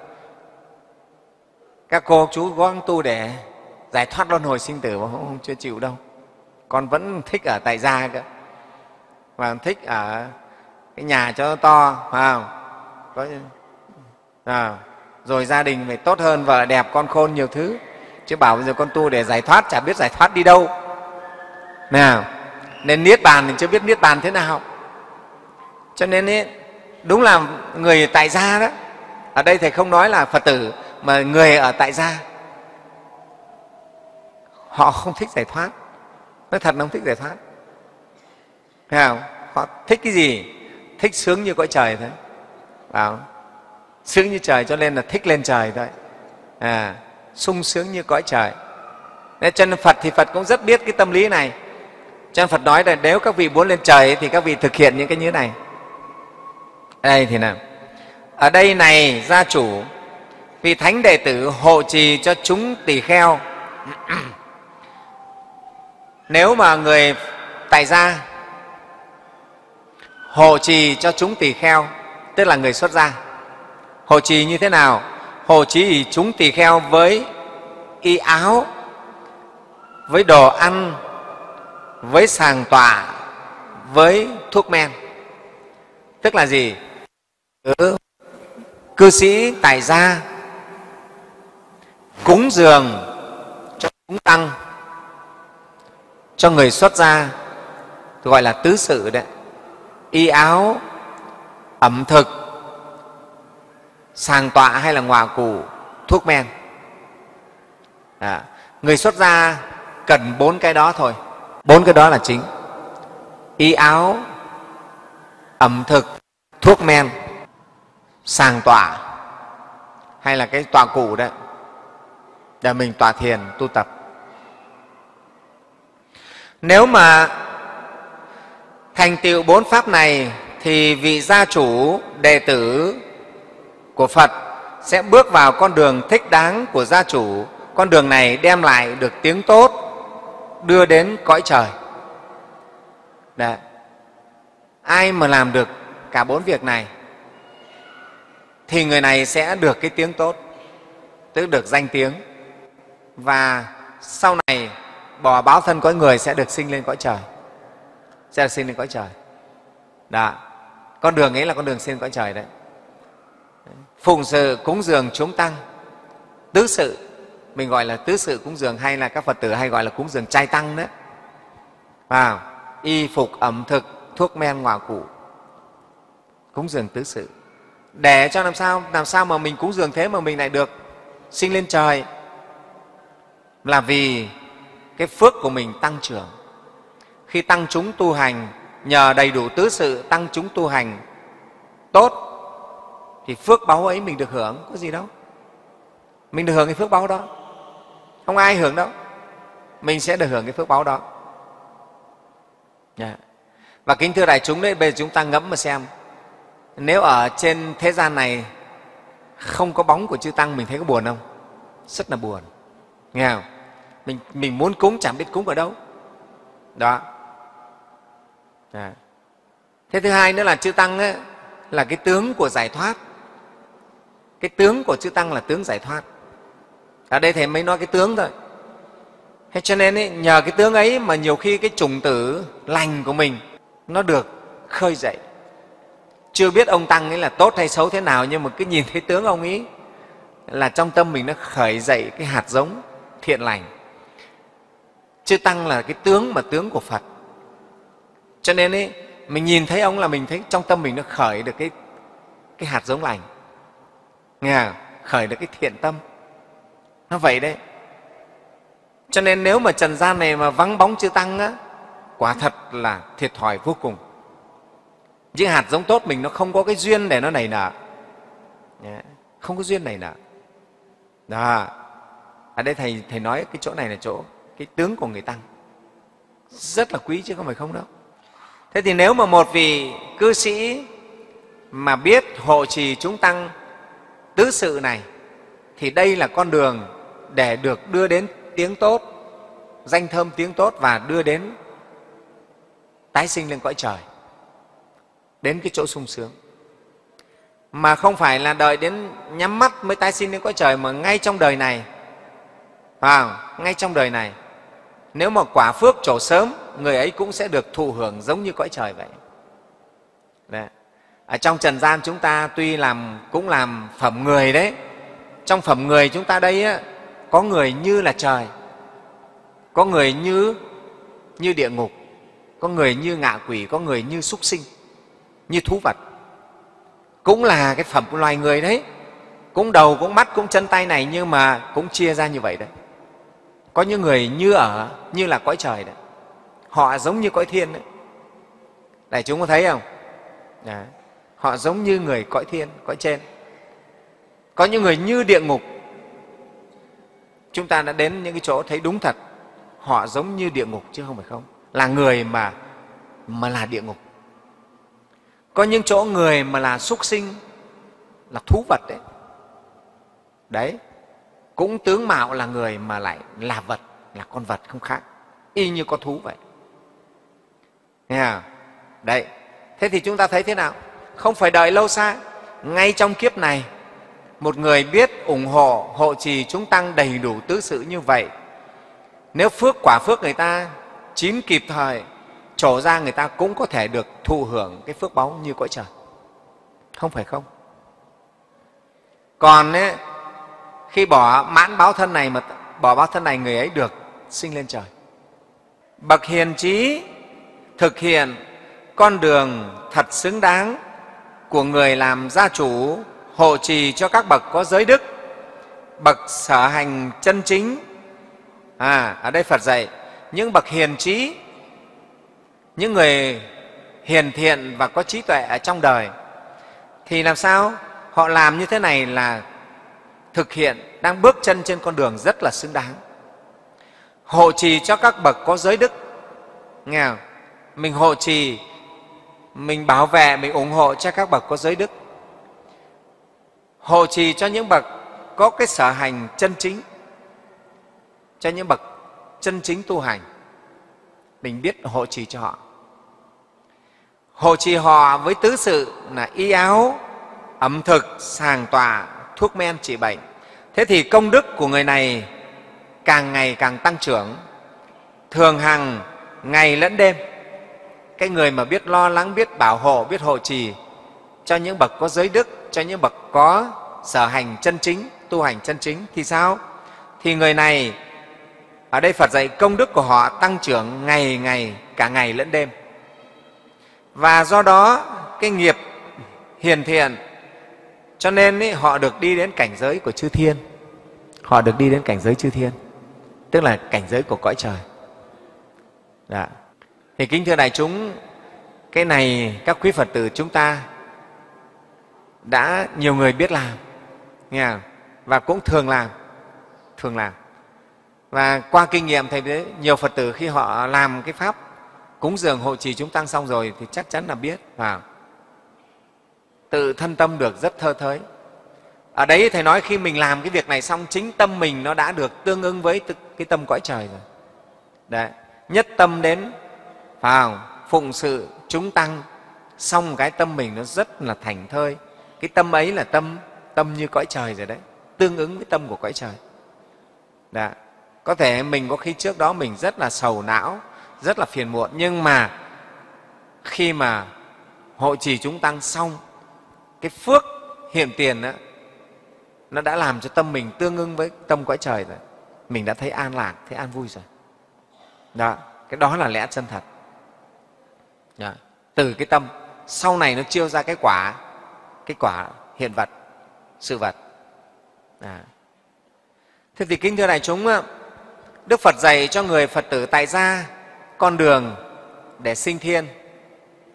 các cô, chú gắng tu để giải thoát luân hồi sinh tử mà không, không chưa chịu đâu. Con vẫn thích ở tại gia cơ, và thích ở cái nhà cho nó to, phải không? Có, à, rồi gia đình phải tốt hơn, vợ đẹp, con khôn, nhiều thứ. Chứ bảo bây giờ con tu để giải thoát, chả biết giải thoát đi đâu. Nào, nên niết bàn thì chưa biết niết bàn thế nào. Cho nên ấy, đúng là người tại gia đó, ở đây Thầy không nói là Phật tử, mà người ở tại gia, họ không thích giải thoát. Nói thật là không thích giải thoát. Thấy không? Họ thích cái gì? Thích sướng như cõi trời thôi. Bảo, sướng như trời cho nên là thích lên trời thôi. À, sung sướng như cõi trời. Nên cho nên Phật thì Phật cũng rất biết cái tâm lý này. Cho nên Phật nói là nếu các vị muốn lên trời thì các vị thực hiện những cái như thế này. Ở đây thì nào? Ở đây này gia chủ, vì thánh đệ tử hộ trì cho chúng tỳ kheo. Nếu mà người tại gia hộ trì cho chúng tỳ kheo, tức là người xuất gia, hộ trì như thế nào? Hộ trì chúng tỳ kheo với y áo, với đồ ăn, với sàng tọa, với thuốc men. Tức là gì? Ừ, cư sĩ tại gia cúng dường cho chúng tăng, cho người xuất gia gọi là tứ sự đấy, y áo, ẩm thực, sàng tọa hay là ngọa cụ, thuốc men. À, người xuất gia cần bốn cái đó thôi, bốn cái đó là chính: y áo, ẩm thực, thuốc men, sàng tọa hay là cái tọa cụ đấy, để mình tọa thiền tu tập. Nếu mà thành tựu bốn pháp này thì vị gia chủ đệ tử của Phật sẽ bước vào con đường thích đáng của gia chủ. Con đường này đem lại được tiếng tốt, đưa đến cõi trời. Đấy. Ai mà làm được cả bốn việc này thì người này sẽ được cái tiếng tốt, tức được danh tiếng, và sau này bỏ báo thân cõi người sẽ được sinh lên cõi trời, sẽ được sinh lên cõi trời. Đó. Con đường ấy là con đường sinh cõi trời đấy. Phụng sự cúng dường chúng tăng, tứ sự, mình gọi là tứ sự cúng dường, hay là các Phật tử hay gọi là cúng dường trai tăng đấy. Wow. Y phục, ẩm thực, thuốc men, ngọa cụ, cúng dường tứ sự, để cho làm sao làm sao mà mình cúng dường thế mà mình lại được sinh lên trời, là vì cái phước của mình tăng trưởng. Khi tăng chúng tu hành, nhờ đầy đủ tứ sự tăng chúng tu hành tốt thì phước báu ấy mình được hưởng, có gì đâu. Mình được hưởng cái phước báu đó, không ai hưởng đâu. Mình sẽ được hưởng cái phước báu đó. Yeah. Và kính thưa đại chúng đấy, bây giờ chúng ta ngẫm mà xem, nếu ở trên thế gian này không có bóng của chư Tăng, mình thấy có buồn không? Rất là buồn, nghe không? Mình, mình muốn cúng, chẳng biết cúng ở đâu. Đó. Yeah. Thế thứ hai nữa là chư Tăng ấy, là cái tướng của giải thoát. Cái tướng của chư Tăng là tướng giải thoát. Ở đây Thầy mới nói cái tướng thôi. Thế cho nên ấy, nhờ cái tướng ấy mà nhiều khi cái chủng tử lành của mình nó được khơi dậy. Chưa biết ông Tăng ấy là tốt hay xấu thế nào, nhưng mà cứ nhìn thấy tướng ông ấy là trong tâm mình nó khởi dậy cái hạt giống thiện lành. Chư Tăng là cái tướng mà tướng của Phật. Cho nên ấy, mình nhìn thấy ông là mình thấy trong tâm mình nó khởi được cái, cái hạt giống lành. Nghe không? Khởi được cái thiện tâm. Nó vậy đấy. Cho nên nếu mà trần gian này mà vắng bóng chư Tăng á, quả thật là thiệt thòi vô cùng. Những hạt giống tốt mình nó không có cái duyên để nó nảy nở. Không có duyên nảy nở. Đó. Ở đây Thầy, thầy nói cái chỗ này là chỗ cái tướng của người Tăng. Rất là quý chứ không phải không đâu. Thế thì nếu mà một vị cư sĩ mà biết hộ trì chúng tăng tứ sự này thì đây là con đường để được đưa đến tiếng tốt, danh thơm tiếng tốt và đưa đến tái sinh lên cõi trời, đến cái chỗ sung sướng. Mà không phải là đợi đến nhắm mắt mới tái sinh đến cõi trời, mà ngay trong đời này, à, ngay trong đời này, nếu mà quả phước trổ sớm, người ấy cũng sẽ được thụ hưởng giống như cõi trời vậy. Đấy. Ở trong trần gian chúng ta tuy làm cũng làm phẩm người đấy, trong phẩm người chúng ta đây á, có người như là trời, có người như, như địa ngục, có người như ngạ quỷ, có người như súc sinh, như thú vật. Cũng là cái phẩm của loài người đấy, cũng đầu, cũng mắt, cũng chân tay này, nhưng mà cũng chia ra như vậy đấy. Có những người như ở, như là cõi trời đấy, họ giống như cõi thiên đấy. Đại chúng có thấy không? Đấy. Họ giống như người cõi thiên, cõi trên. Có những người như địa ngục. Chúng ta đã đến những cái chỗ thấy đúng thật, họ giống như địa ngục chứ không phải không. Là người mà, mà là địa ngục. Có những chỗ người mà là súc sinh, là thú vật đấy. Đấy, cũng tướng mạo là người mà lại là vật, là con vật không khác, y như con thú vậy. Nghe đấy, thế thì chúng ta thấy thế nào? Không phải đợi lâu xa, ngay trong kiếp này, một người biết ủng hộ, hộ trì chúng tăng đầy đủ tứ sự như vậy, nếu phước quả phước người ta chín kịp thời, trổ ra người ta cũng có thể được thụ hưởng cái phước báu như cõi trời, không phải không? Còn ấy, khi bỏ mãn báo thân này, mà bỏ báo thân này người ấy được sinh lên trời. Bậc hiền trí thực hiện con đường thật xứng đáng của người làm gia chủ, hộ trì cho các bậc có giới đức, bậc sở hành chân chính. À, ở đây Phật dạy những bậc hiền trí, những người hiền thiện và có trí tuệ ở trong đời thì làm sao? Họ làm như thế này là thực hiện, đang bước chân trên con đường rất là xứng đáng. Hộ trì cho các bậc có giới đức. Nghe không? Mình hộ trì, mình bảo vệ, mình ủng hộ cho các bậc có giới đức. Hộ trì cho những bậc có cái sở hành chân chính, cho những bậc chân chính tu hành. Mình biết hộ trì cho họ. Hộ trì họ với tứ sự là y áo, ẩm thực, sàng tòa, thuốc men trị bệnh. Thế thì công đức của người này càng ngày càng tăng trưởng, thường hằng ngày lẫn đêm. Cái người mà biết lo lắng, biết bảo hộ, biết hộ trì cho những bậc có giới đức, cho những bậc có sở hành chân chính, tu hành chân chính thì sao? Thì người này, ở đây Phật dạy công đức của họ tăng trưởng ngày ngày, cả ngày lẫn đêm. Và do đó cái nghiệp hiền thiện, cho nên ý, họ được đi đến cảnh giới của chư thiên. Họ được đi đến cảnh giới chư thiên, tức là cảnh giới của cõi trời. Đã. Thì kính thưa đại chúng, cái này các quý Phật tử chúng ta đã nhiều người biết làm, nghe không? Và cũng thường làm, thường làm. Và qua kinh nghiệm thầy thấy nhiều Phật tử khi họ làm cái pháp cúng dường hộ trì chúng tăng xong rồi thì chắc chắn là biết và tự thân tâm được rất thơ thới. Ở đấy thầy nói khi mình làm cái việc này xong, chính tâm mình nó đã được tương ứng với cái tâm cõi trời rồi. Đấy, nhất tâm đến vào phụng sự chúng tăng, xong cái tâm mình nó rất là thảnh thơi. Cái tâm ấy là tâm tâm như cõi trời rồi đấy, tương ứng với tâm của cõi trời. Đấy. Có thể mình có khi trước đó mình rất là sầu não, rất là phiền muộn, nhưng mà khi mà hộ trì chúng tăng xong, cái phước hiện tiền đó, nó đã làm cho tâm mình tương ứng với tâm cõi trời rồi. Mình đã thấy an lạc, thấy an vui rồi. Đó, cái đó là lẽ chân thật. Đó, từ cái tâm, sau này nó chiêu ra cái quả, cái quả hiện vật, sự vật. Đó. Thế thì kính thưa đại chúng, Đức Phật dạy cho người Phật tử tại gia con đường để sinh thiên.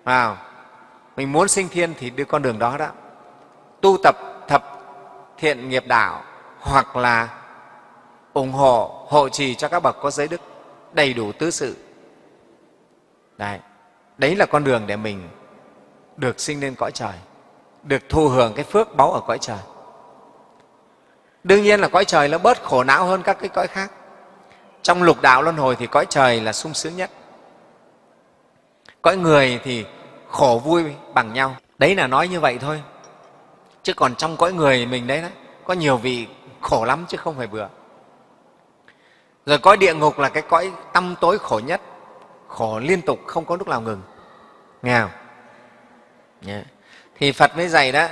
Wow. Mình muốn sinh thiên thì đưa con đường đó đó. Tu tập thập thiện nghiệp đạo hoặc là ủng hộ, hộ trì cho các bậc có giới đức đầy đủ tứ sự. Đấy, đấy là con đường để mình được sinh lên cõi trời, được thụ hưởng cái phước báu ở cõi trời. Đương nhiên là cõi trời nó bớt khổ não hơn các cái cõi khác. Trong lục đạo luân hồi thì cõi trời là sung sướng nhất. Cõi người thì khổ vui bằng nhau. Đấy là nói như vậy thôi. Chứ còn trong cõi người mình đấy, đó, có nhiều vị khổ lắm chứ không phải bừa. Rồi cõi địa ngục là cái cõi tăm tối khổ nhất, khổ liên tục, không có lúc nào ngừng. Nghe không? Yeah. Thì Phật mới dạy đó,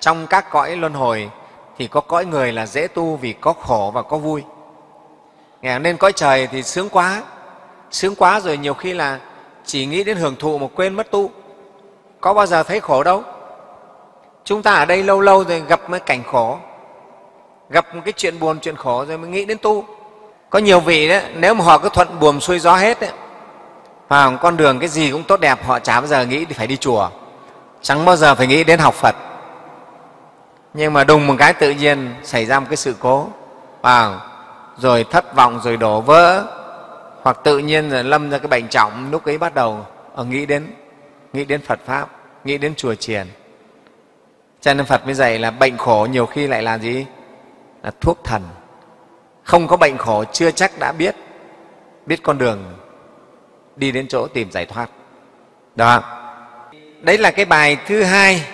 trong các cõi luân hồi thì có cõi người là dễ tu vì có khổ và có vui. Nghe không? Nên cõi trời thì sướng quá, sướng quá rồi nhiều khi là chỉ nghĩ đến hưởng thụ mà quên mất tu. Có bao giờ thấy khổ đâu. Chúng ta ở đây lâu lâu rồi gặp cái cảnh khổ, gặp một cái chuyện buồn, chuyện khổ rồi mới nghĩ đến tu. Có nhiều vị đó, nếu mà họ cứ thuận buồm xuôi gió hết đấy, vào con đường cái gì cũng tốt đẹp, họ chả bao giờ nghĩ phải đi chùa, chẳng bao giờ phải nghĩ đến học Phật. Nhưng mà đùng một cái tự nhiên xảy ra một cái sự cố, vào rồi thất vọng, rồi đổ vỡ, hoặc tự nhiên rồi lâm ra cái bệnh trọng, lúc ấy bắt đầu nghĩ đến nghĩ đến Phật Pháp, nghĩ đến chùa chiền. Cho nên Phật mới dạy là bệnh khổ nhiều khi lại là gì? Là thuốc thần. Không có bệnh khổ chưa chắc đã biết biết con đường đi đến chỗ tìm giải thoát. Đó. Đấy là cái bài thứ hai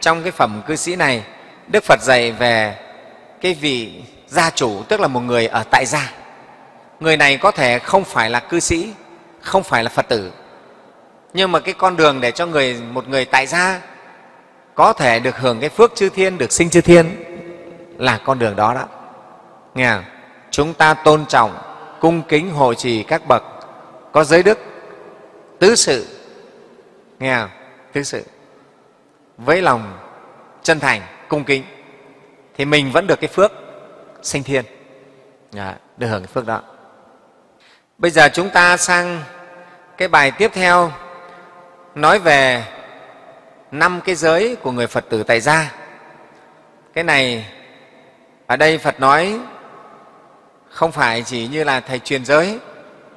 trong cái phẩm cư sĩ này. Đức Phật dạy về cái vị gia chủ, tức là một người ở tại gia. Người này có thể không phải là cư sĩ, không phải là Phật tử, nhưng mà cái con đường để cho người một người tại gia có thể được hưởng cái phước chư thiên, được sinh chư thiên là con đường đó đó. Nghe không? Chúng ta tôn trọng, cung kính hộ trì các bậc có giới đức, tứ sự, nghe không? Tứ sự với lòng chân thành, cung kính thì mình vẫn được cái phước sinh thiên, được hưởng cái phước đó. Bây giờ chúng ta sang cái bài tiếp theo nói về năm cái giới của người Phật tử tại gia. Cái này ở đây Phật nói không phải chỉ như là Thầy truyền giới.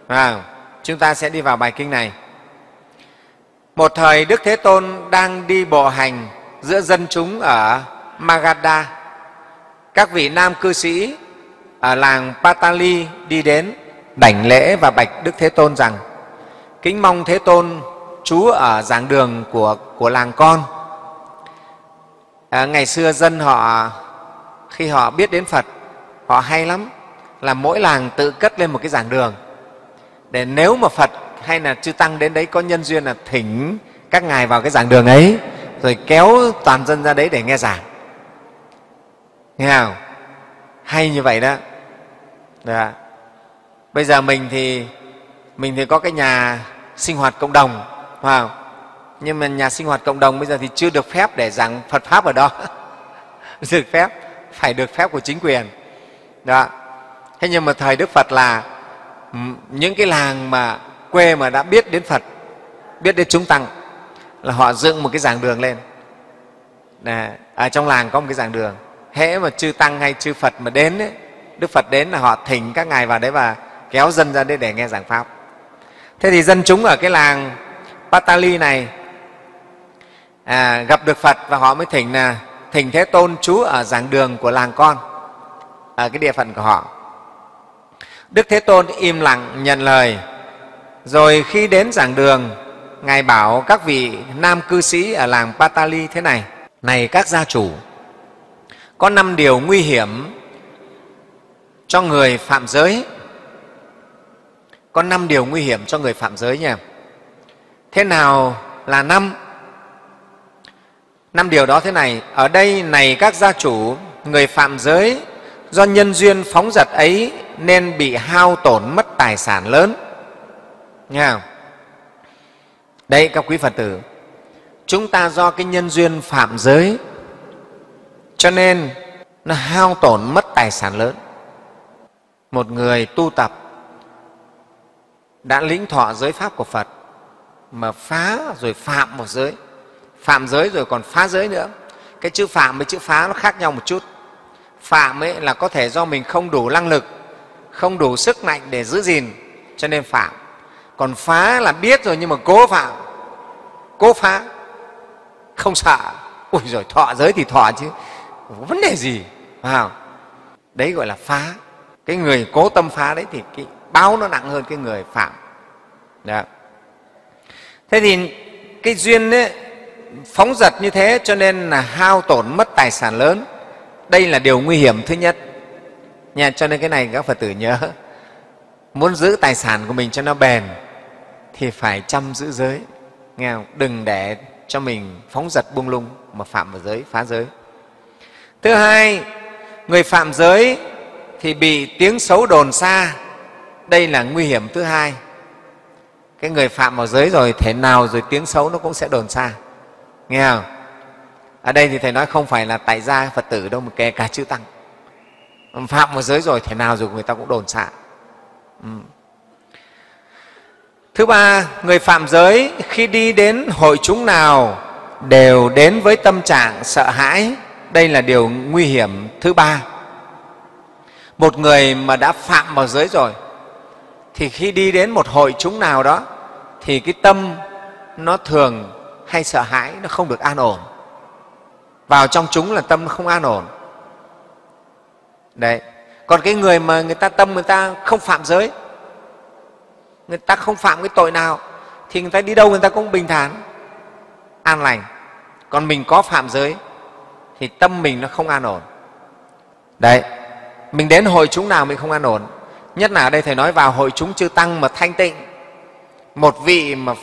À, chúng ta sẽ đi vào bài kinh này. Một thời Đức Thế Tôn đang đi bộ hành giữa dân chúng ở Magadha. Các vị nam cư sĩ ở làng Patali đi đến đảnh lễ và bạch Đức Thế Tôn rằng: kính mong Thế Tôn trú ở giảng đường của, của làng con. À, ngày xưa dân họ khi họ biết đến Phật, họ hay lắm là mỗi làng tự cất lên một cái giảng đường để nếu mà Phật hay là chư tăng đến đấy có nhân duyên là thỉnh các ngài vào cái giảng đường ấy rồi kéo toàn dân ra đấy để nghe giảng. Nghe không? Hay như vậy đó. Đã. Bây giờ mình thì mình thì có cái nhà sinh hoạt cộng đồng, wow. Nhưng mà nhà sinh hoạt cộng đồng bây giờ thì chưa được phép để giảng Phật Pháp ở đó. Được phép, phải được phép của chính quyền. Đó. Thế nhưng mà thời Đức Phật là những cái làng mà quê mà đã biết đến Phật, biết đến chúng tăng là họ dựng một cái giảng đường lên. Để, ở trong làng có một cái giảng đường. Hễ mà chư tăng hay chư Phật mà đến, ấy, Đức Phật đến là họ thỉnh các ngài vào đấy và kéo dân ra đấy để nghe giảng Pháp. Thế thì dân chúng ở cái làng Patali này à, gặp được Phật và họ mới thỉnh là thỉnh Thế Tôn trú ở giảng đường của làng con, ở cái địa phận của họ. Đức Thế Tôn im lặng nhận lời. Rồi khi đến giảng đường, ngài bảo các vị nam cư sĩ ở làng Patali thế này: này các gia chủ, có năm điều nguy hiểm cho người phạm giới. Có năm điều nguy hiểm cho người phạm giới nha. Thế nào là năm? Năm điều đó thế này: ở đây này các gia chủ, người phạm giới do nhân duyên phóng dật ấy nên bị hao tổn mất tài sản lớn. Nghe không? Đấy các quý Phật tử, chúng ta do cái nhân duyên phạm giới cho nên nó hao tổn mất tài sản lớn. Một người tu tập đã lĩnh thọ giới pháp của Phật mà phá rồi phạm một giới, phạm giới rồi còn phá giới nữa. Cái chữ phạm với chữ phá nó khác nhau một chút. Phạm ấy là có thể do mình không đủ năng lực, không đủ sức mạnh để giữ gìn cho nên phạm. Còn phá là biết rồi nhưng mà cố phạm, cố phá, không sợ, Ôi giời, thọ giới thì thọ chứ, có vấn đề gì, phải không? Đấy gọi là phá. Cái người cố tâm phá đấy thì cái báo nó nặng hơn cái người phạm. Đó. Thế thì cái duyên ấy, phóng dật như thế cho nên là hao tổn mất tài sản lớn. Đây là điều nguy hiểm thứ nhất. Nha, cho nên cái này các Phật tử nhớ, muốn giữ tài sản của mình cho nó bền thì phải chăm giữ giới. Nghe không? Đừng để cho mình phóng dật buông lung mà phạm vào giới, phá giới. Thứ hai, người phạm giới thì bị tiếng xấu đồn xa. Đây là nguy hiểm thứ hai. Cái người phạm vào giới rồi, thế nào rồi tiếng xấu nó cũng sẽ đồn xa. Nghe không? Ở đây thì Thầy nói không phải là tại gia Phật tử đâu, mà kể cả chư Tăng. Phạm vào giới rồi, thế nào rồi người ta cũng đồn xa. Ừ. Thứ ba, người phạm giới khi đi đến hội chúng nào đều đến với tâm trạng sợ hãi. Đây là điều nguy hiểm thứ ba. Một người mà đã phạm vào giới rồi thì khi đi đến một hội chúng nào đó thì cái tâm nó thường hay sợ hãi, nó không được an ổn. Vào trong chúng là tâm không an ổn. Đấy. Còn cái người mà người ta tâm người ta không phạm giới, người ta không phạm cái tội nào thì người ta đi đâu người ta cũng bình thản, an lành. Còn mình có phạm giới thì tâm mình nó không an ổn. Đấy, mình đến hội chúng nào mình không an ổn. Nhất là ở đây Thầy nói vào hội chúng chư Tăng mà thanh tịnh. Một vị mà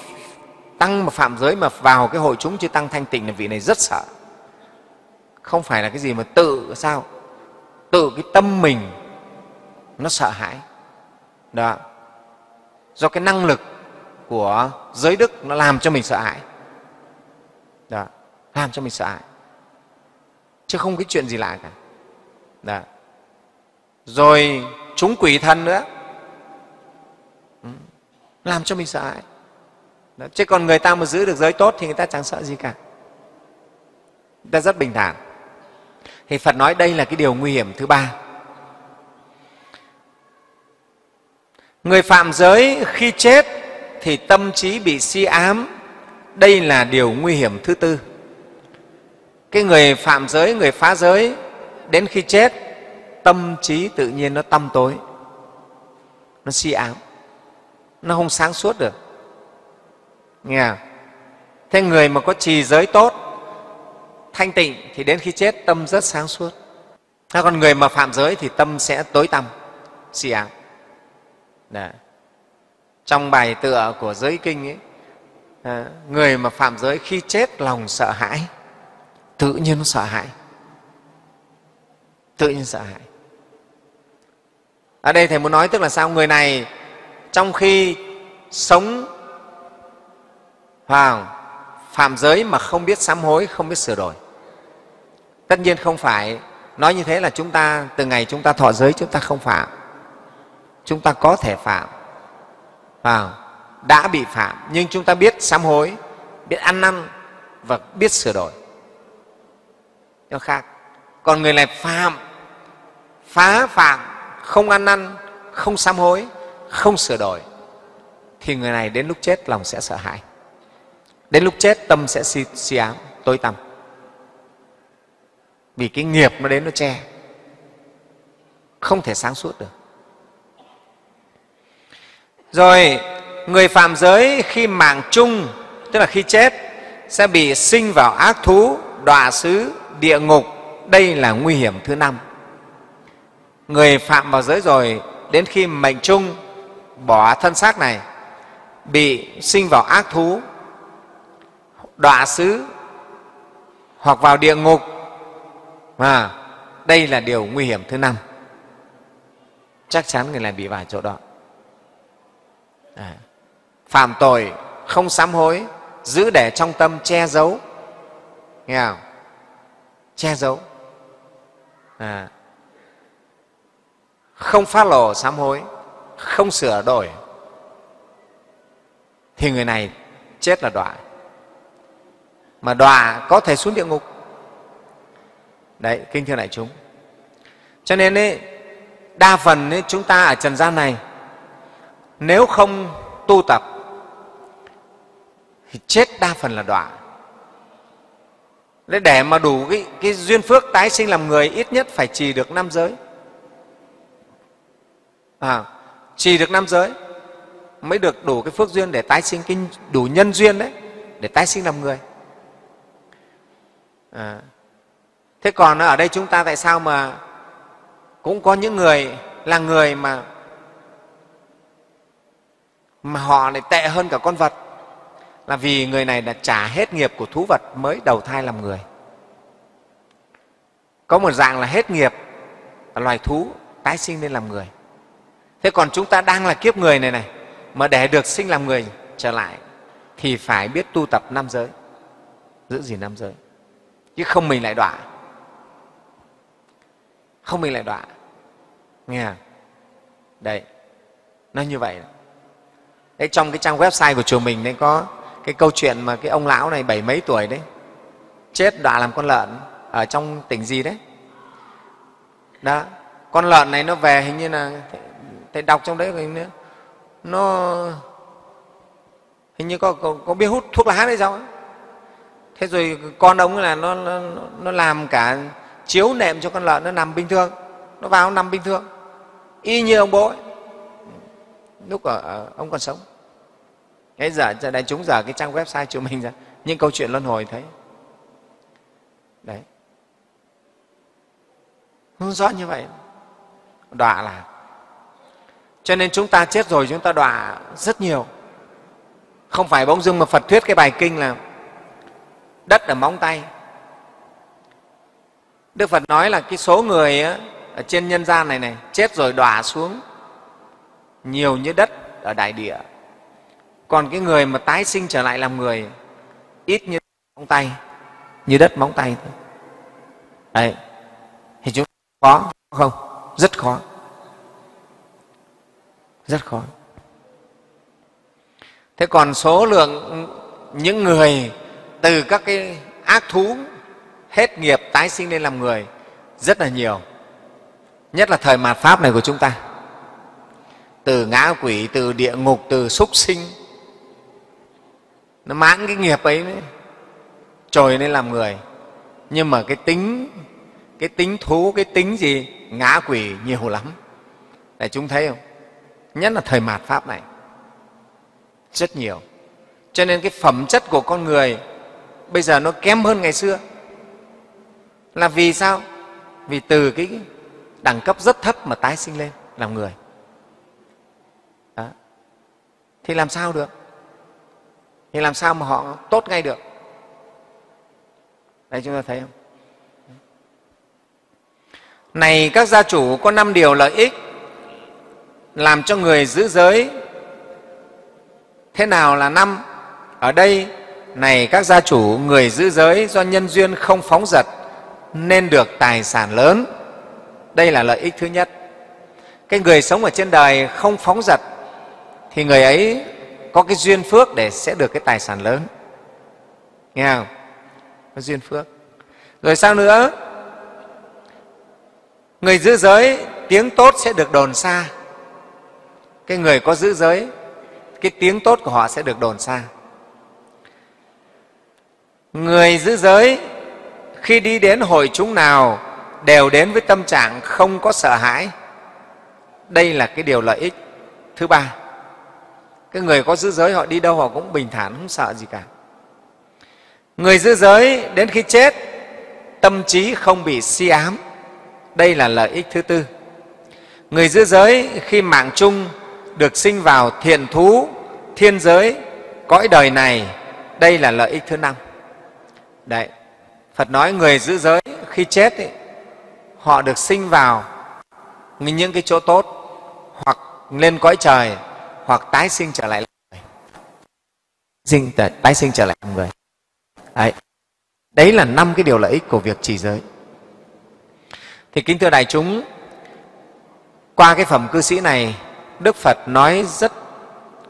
Tăng mà phạm giới mà vào cái hội chúng chư Tăng thanh tịnh là vị này rất sợ. Không phải là cái gì mà tự sao, tự cái tâm mình nó sợ hãi. Đó, do cái năng lực của giới đức nó làm cho mình sợ hãi. Đó, làm cho mình sợ hãi, chứ không cái chuyện gì lạ cả. Đó. Rồi chúng quỷ thần nữa làm cho mình sợ hãi. Đó. Chứ còn người ta mà giữ được giới tốt thì người ta chẳng sợ gì cả, người ta rất bình thản. Thì Phật nói đây là cái điều nguy hiểm thứ ba. Người phạm giới khi chết thì tâm trí bị si ám. Đây là điều nguy hiểm thứ tư. Cái người phạm giới, người phá giới đến khi chết, tâm trí tự nhiên nó tăm tối, nó si ám, nó không sáng suốt được. Nghe không? Thế người mà có trì giới tốt, thanh tịnh thì đến khi chết tâm rất sáng suốt. Thế còn người mà phạm giới thì tâm sẽ tối tăm, si ám. Đấy. Trong bài tựa của giới kinh ấy, à, người mà phạm giới khi chết lòng sợ hãi, tự nhiên nó sợ hãi, tự nhiên sợ hãi. Ở đây Thầy muốn nói tức là sao? Người này trong khi sống vào phạm giới mà không biết sám hối, không biết sửa đổi. Tất nhiên không phải nói như thế là chúng ta từ ngày chúng ta thọ giới chúng ta không phạm. Chúng ta có thể phạm, à, đã bị phạm, nhưng chúng ta biết sám hối, biết ăn năn và biết sửa đổi. Nó khác. Còn người này phạm, phá phạm, không ăn năn, không sám hối, không sửa đổi, thì người này đến lúc chết lòng sẽ sợ hãi. Đến lúc chết tâm sẽ si, si ám, tối tăm. Vì cái nghiệp nó đến nó che, không thể sáng suốt được. Rồi, người phạm giới khi mạng chung, tức là khi chết, sẽ bị sinh vào ác thú, đọa xứ, địa ngục. Đây là nguy hiểm thứ năm. Người phạm vào giới rồi, đến khi mệnh chung, bỏ thân xác này, bị sinh vào ác thú, đọa xứ hoặc vào địa ngục. À, đây là điều nguy hiểm thứ năm. Chắc chắn người này bị vào chỗ đó. À, phạm tội không sám hối, giữ để trong tâm che giấu, nghe không? Che giấu, à, không phát lộ sám hối, không sửa đổi, thì người này chết là đọa, mà đọa có thể xuống địa ngục. Đấy, kính thưa đại chúng, cho nên ấy, đa phần ấy, chúng ta ở trần gian này nếu không tu tập thì chết đa phần là đọa. Để, để mà đủ cái, cái duyên phước tái sinh làm người, ít nhất phải trì được năm giới. À, trì được năm giới mới được đủ cái phước duyên để tái sinh, cái đủ nhân duyên đấy để tái sinh làm người. À, thế còn ở đây chúng ta tại sao mà cũng có những người là người mà mà họ lại tệ hơn cả con vật, là vì người này đã trả hết nghiệp của thú vật mới đầu thai làm người. Có một dạng là hết nghiệp là loài thú tái sinh lên làm người. Thế còn chúng ta đang là kiếp người này này, mà để được sinh làm người trở lại thì phải biết tu tập năm giới, giữ gìn năm giới, chứ không mình lại đọa, không mình lại đọa, nghe không? Đấy, nó như vậy. Đấy, trong cái trang website của chùa mình đấy có cái câu chuyện mà cái ông lão này bảy mấy tuổi đấy chết đọa làm con lợn ở trong tỉnh gì đấy. Đó, con lợn này nó về, hình như là thầy đọc trong đấy nữa, nó hình như có, có, có biết hút thuốc lá đấy sao ấy. Thế rồi con ông là nó, nó, nó làm cả chiếu nệm cho con lợn nó nằm bình thường, nó vào nằm bình thường y như ông bố ấy, lúc ở, ông còn sống. Cái giờ đại chúng giờ cái trang website của mình ra những câu chuyện luân hồi thấy đấy, nó rõ như vậy. Đọa là cho nên chúng ta chết rồi chúng ta đọa rất nhiều, không phải bỗng dưng mà Phật thuyết cái bài kinh là đất ở móng tay. Đức Phật nói là cái số người á, ở trên nhân gian này này chết rồi đọa xuống nhiều như đất ở đại địa, còn cái người mà tái sinh trở lại làm người ít như móng tay, như đất móng tay thôi. Đấy, thì chúng ta khó không? Rất khó, rất khó. Thế còn số lượng những người từ các cái ác thú hết nghiệp tái sinh lên làm người rất là nhiều, nhất là thời mạt Pháp này của chúng ta, từ ngã quỷ, từ địa ngục, từ súc sinh, nó mãn cái nghiệp ấy trồi lên làm người. Nhưng mà cái tính cái tính thú, cái tính gì ngã quỷ nhiều lắm. Để chúng thấy không? Nhất là thời mạt Pháp này rất nhiều, cho nên cái phẩm chất của con người bây giờ nó kém hơn ngày xưa. Là vì sao? Vì từ cái đẳng cấp rất thấp mà tái sinh lên làm người. Đó, thì làm sao được, thì làm sao mà họ tốt ngay được. Đấy, chúng ta thấy không? Này các gia chủ, có năm điều lợi ích làm cho người giữ giới. Thế nào là năm? Ở đây, này các gia chủ, người giữ giới do nhân duyên không phóng dật nên được tài sản lớn. Đây là lợi ích thứ nhất. Cái người sống ở trên đời không phóng dật thì người ấy có cái duyên phước để sẽ được cái tài sản lớn. Nghe không? Có duyên phước. Rồi sao nữa? Người giữ giới, tiếng tốt sẽ được đồn xa. Cái người có giữ giới, cái tiếng tốt của họ sẽ được đồn xa. Người giữ giới khi đi đến hội chúng nào đều đến với tâm trạng không có sợ hãi. Đây là cái điều lợi ích thứ ba. Cái người có giữ giới họ đi đâu họ cũng bình thản, không sợ gì cả. Người giữ giới đến khi chết tâm trí không bị si ám. Đây là lợi ích thứ tư. Người giữ giới khi mạng chung được sinh vào thiện thú, thiên giới, cõi đời này. Đây là lợi ích thứ năm. Đấy, Phật nói người giữ giới khi chết ấy, họ được sinh vào những cái chỗ tốt, hoặc lên cõi trời, hoặc tái sinh trở lại làm người, tái sinh trở lại làm người. Đấy, đấy là năm cái điều lợi ích của việc trì giới. Thì kính thưa đại chúng, qua cái phẩm cư sĩ này, Đức Phật nói rất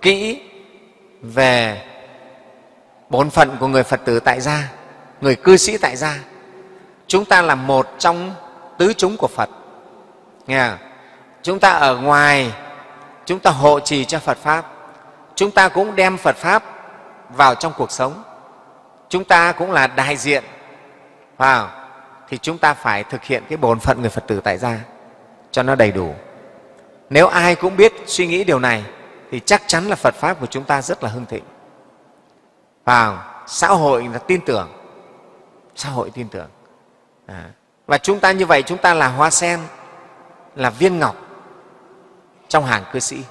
kỹ về bổn phận của người Phật tử tại gia, người cư sĩ tại gia. Chúng ta là một trong tứ chúng của Phật. Nghe không? Chúng ta ở ngoài, chúng ta hộ trì cho Phật Pháp, chúng ta cũng đem Phật Pháp vào trong cuộc sống. Chúng ta cũng là đại diện phải không? Thì chúng ta phải thực hiện cái bổn phận người Phật tử tại gia cho nó đầy đủ. Nếu ai cũng biết suy nghĩ điều này thì chắc chắn là Phật Pháp của chúng ta rất là hưng thịnh. Phải không? Xã hội là tin tưởng, xã hội tin tưởng. À. Và chúng ta như vậy, chúng ta là hoa sen, là viên ngọc trong hàng cư sĩ.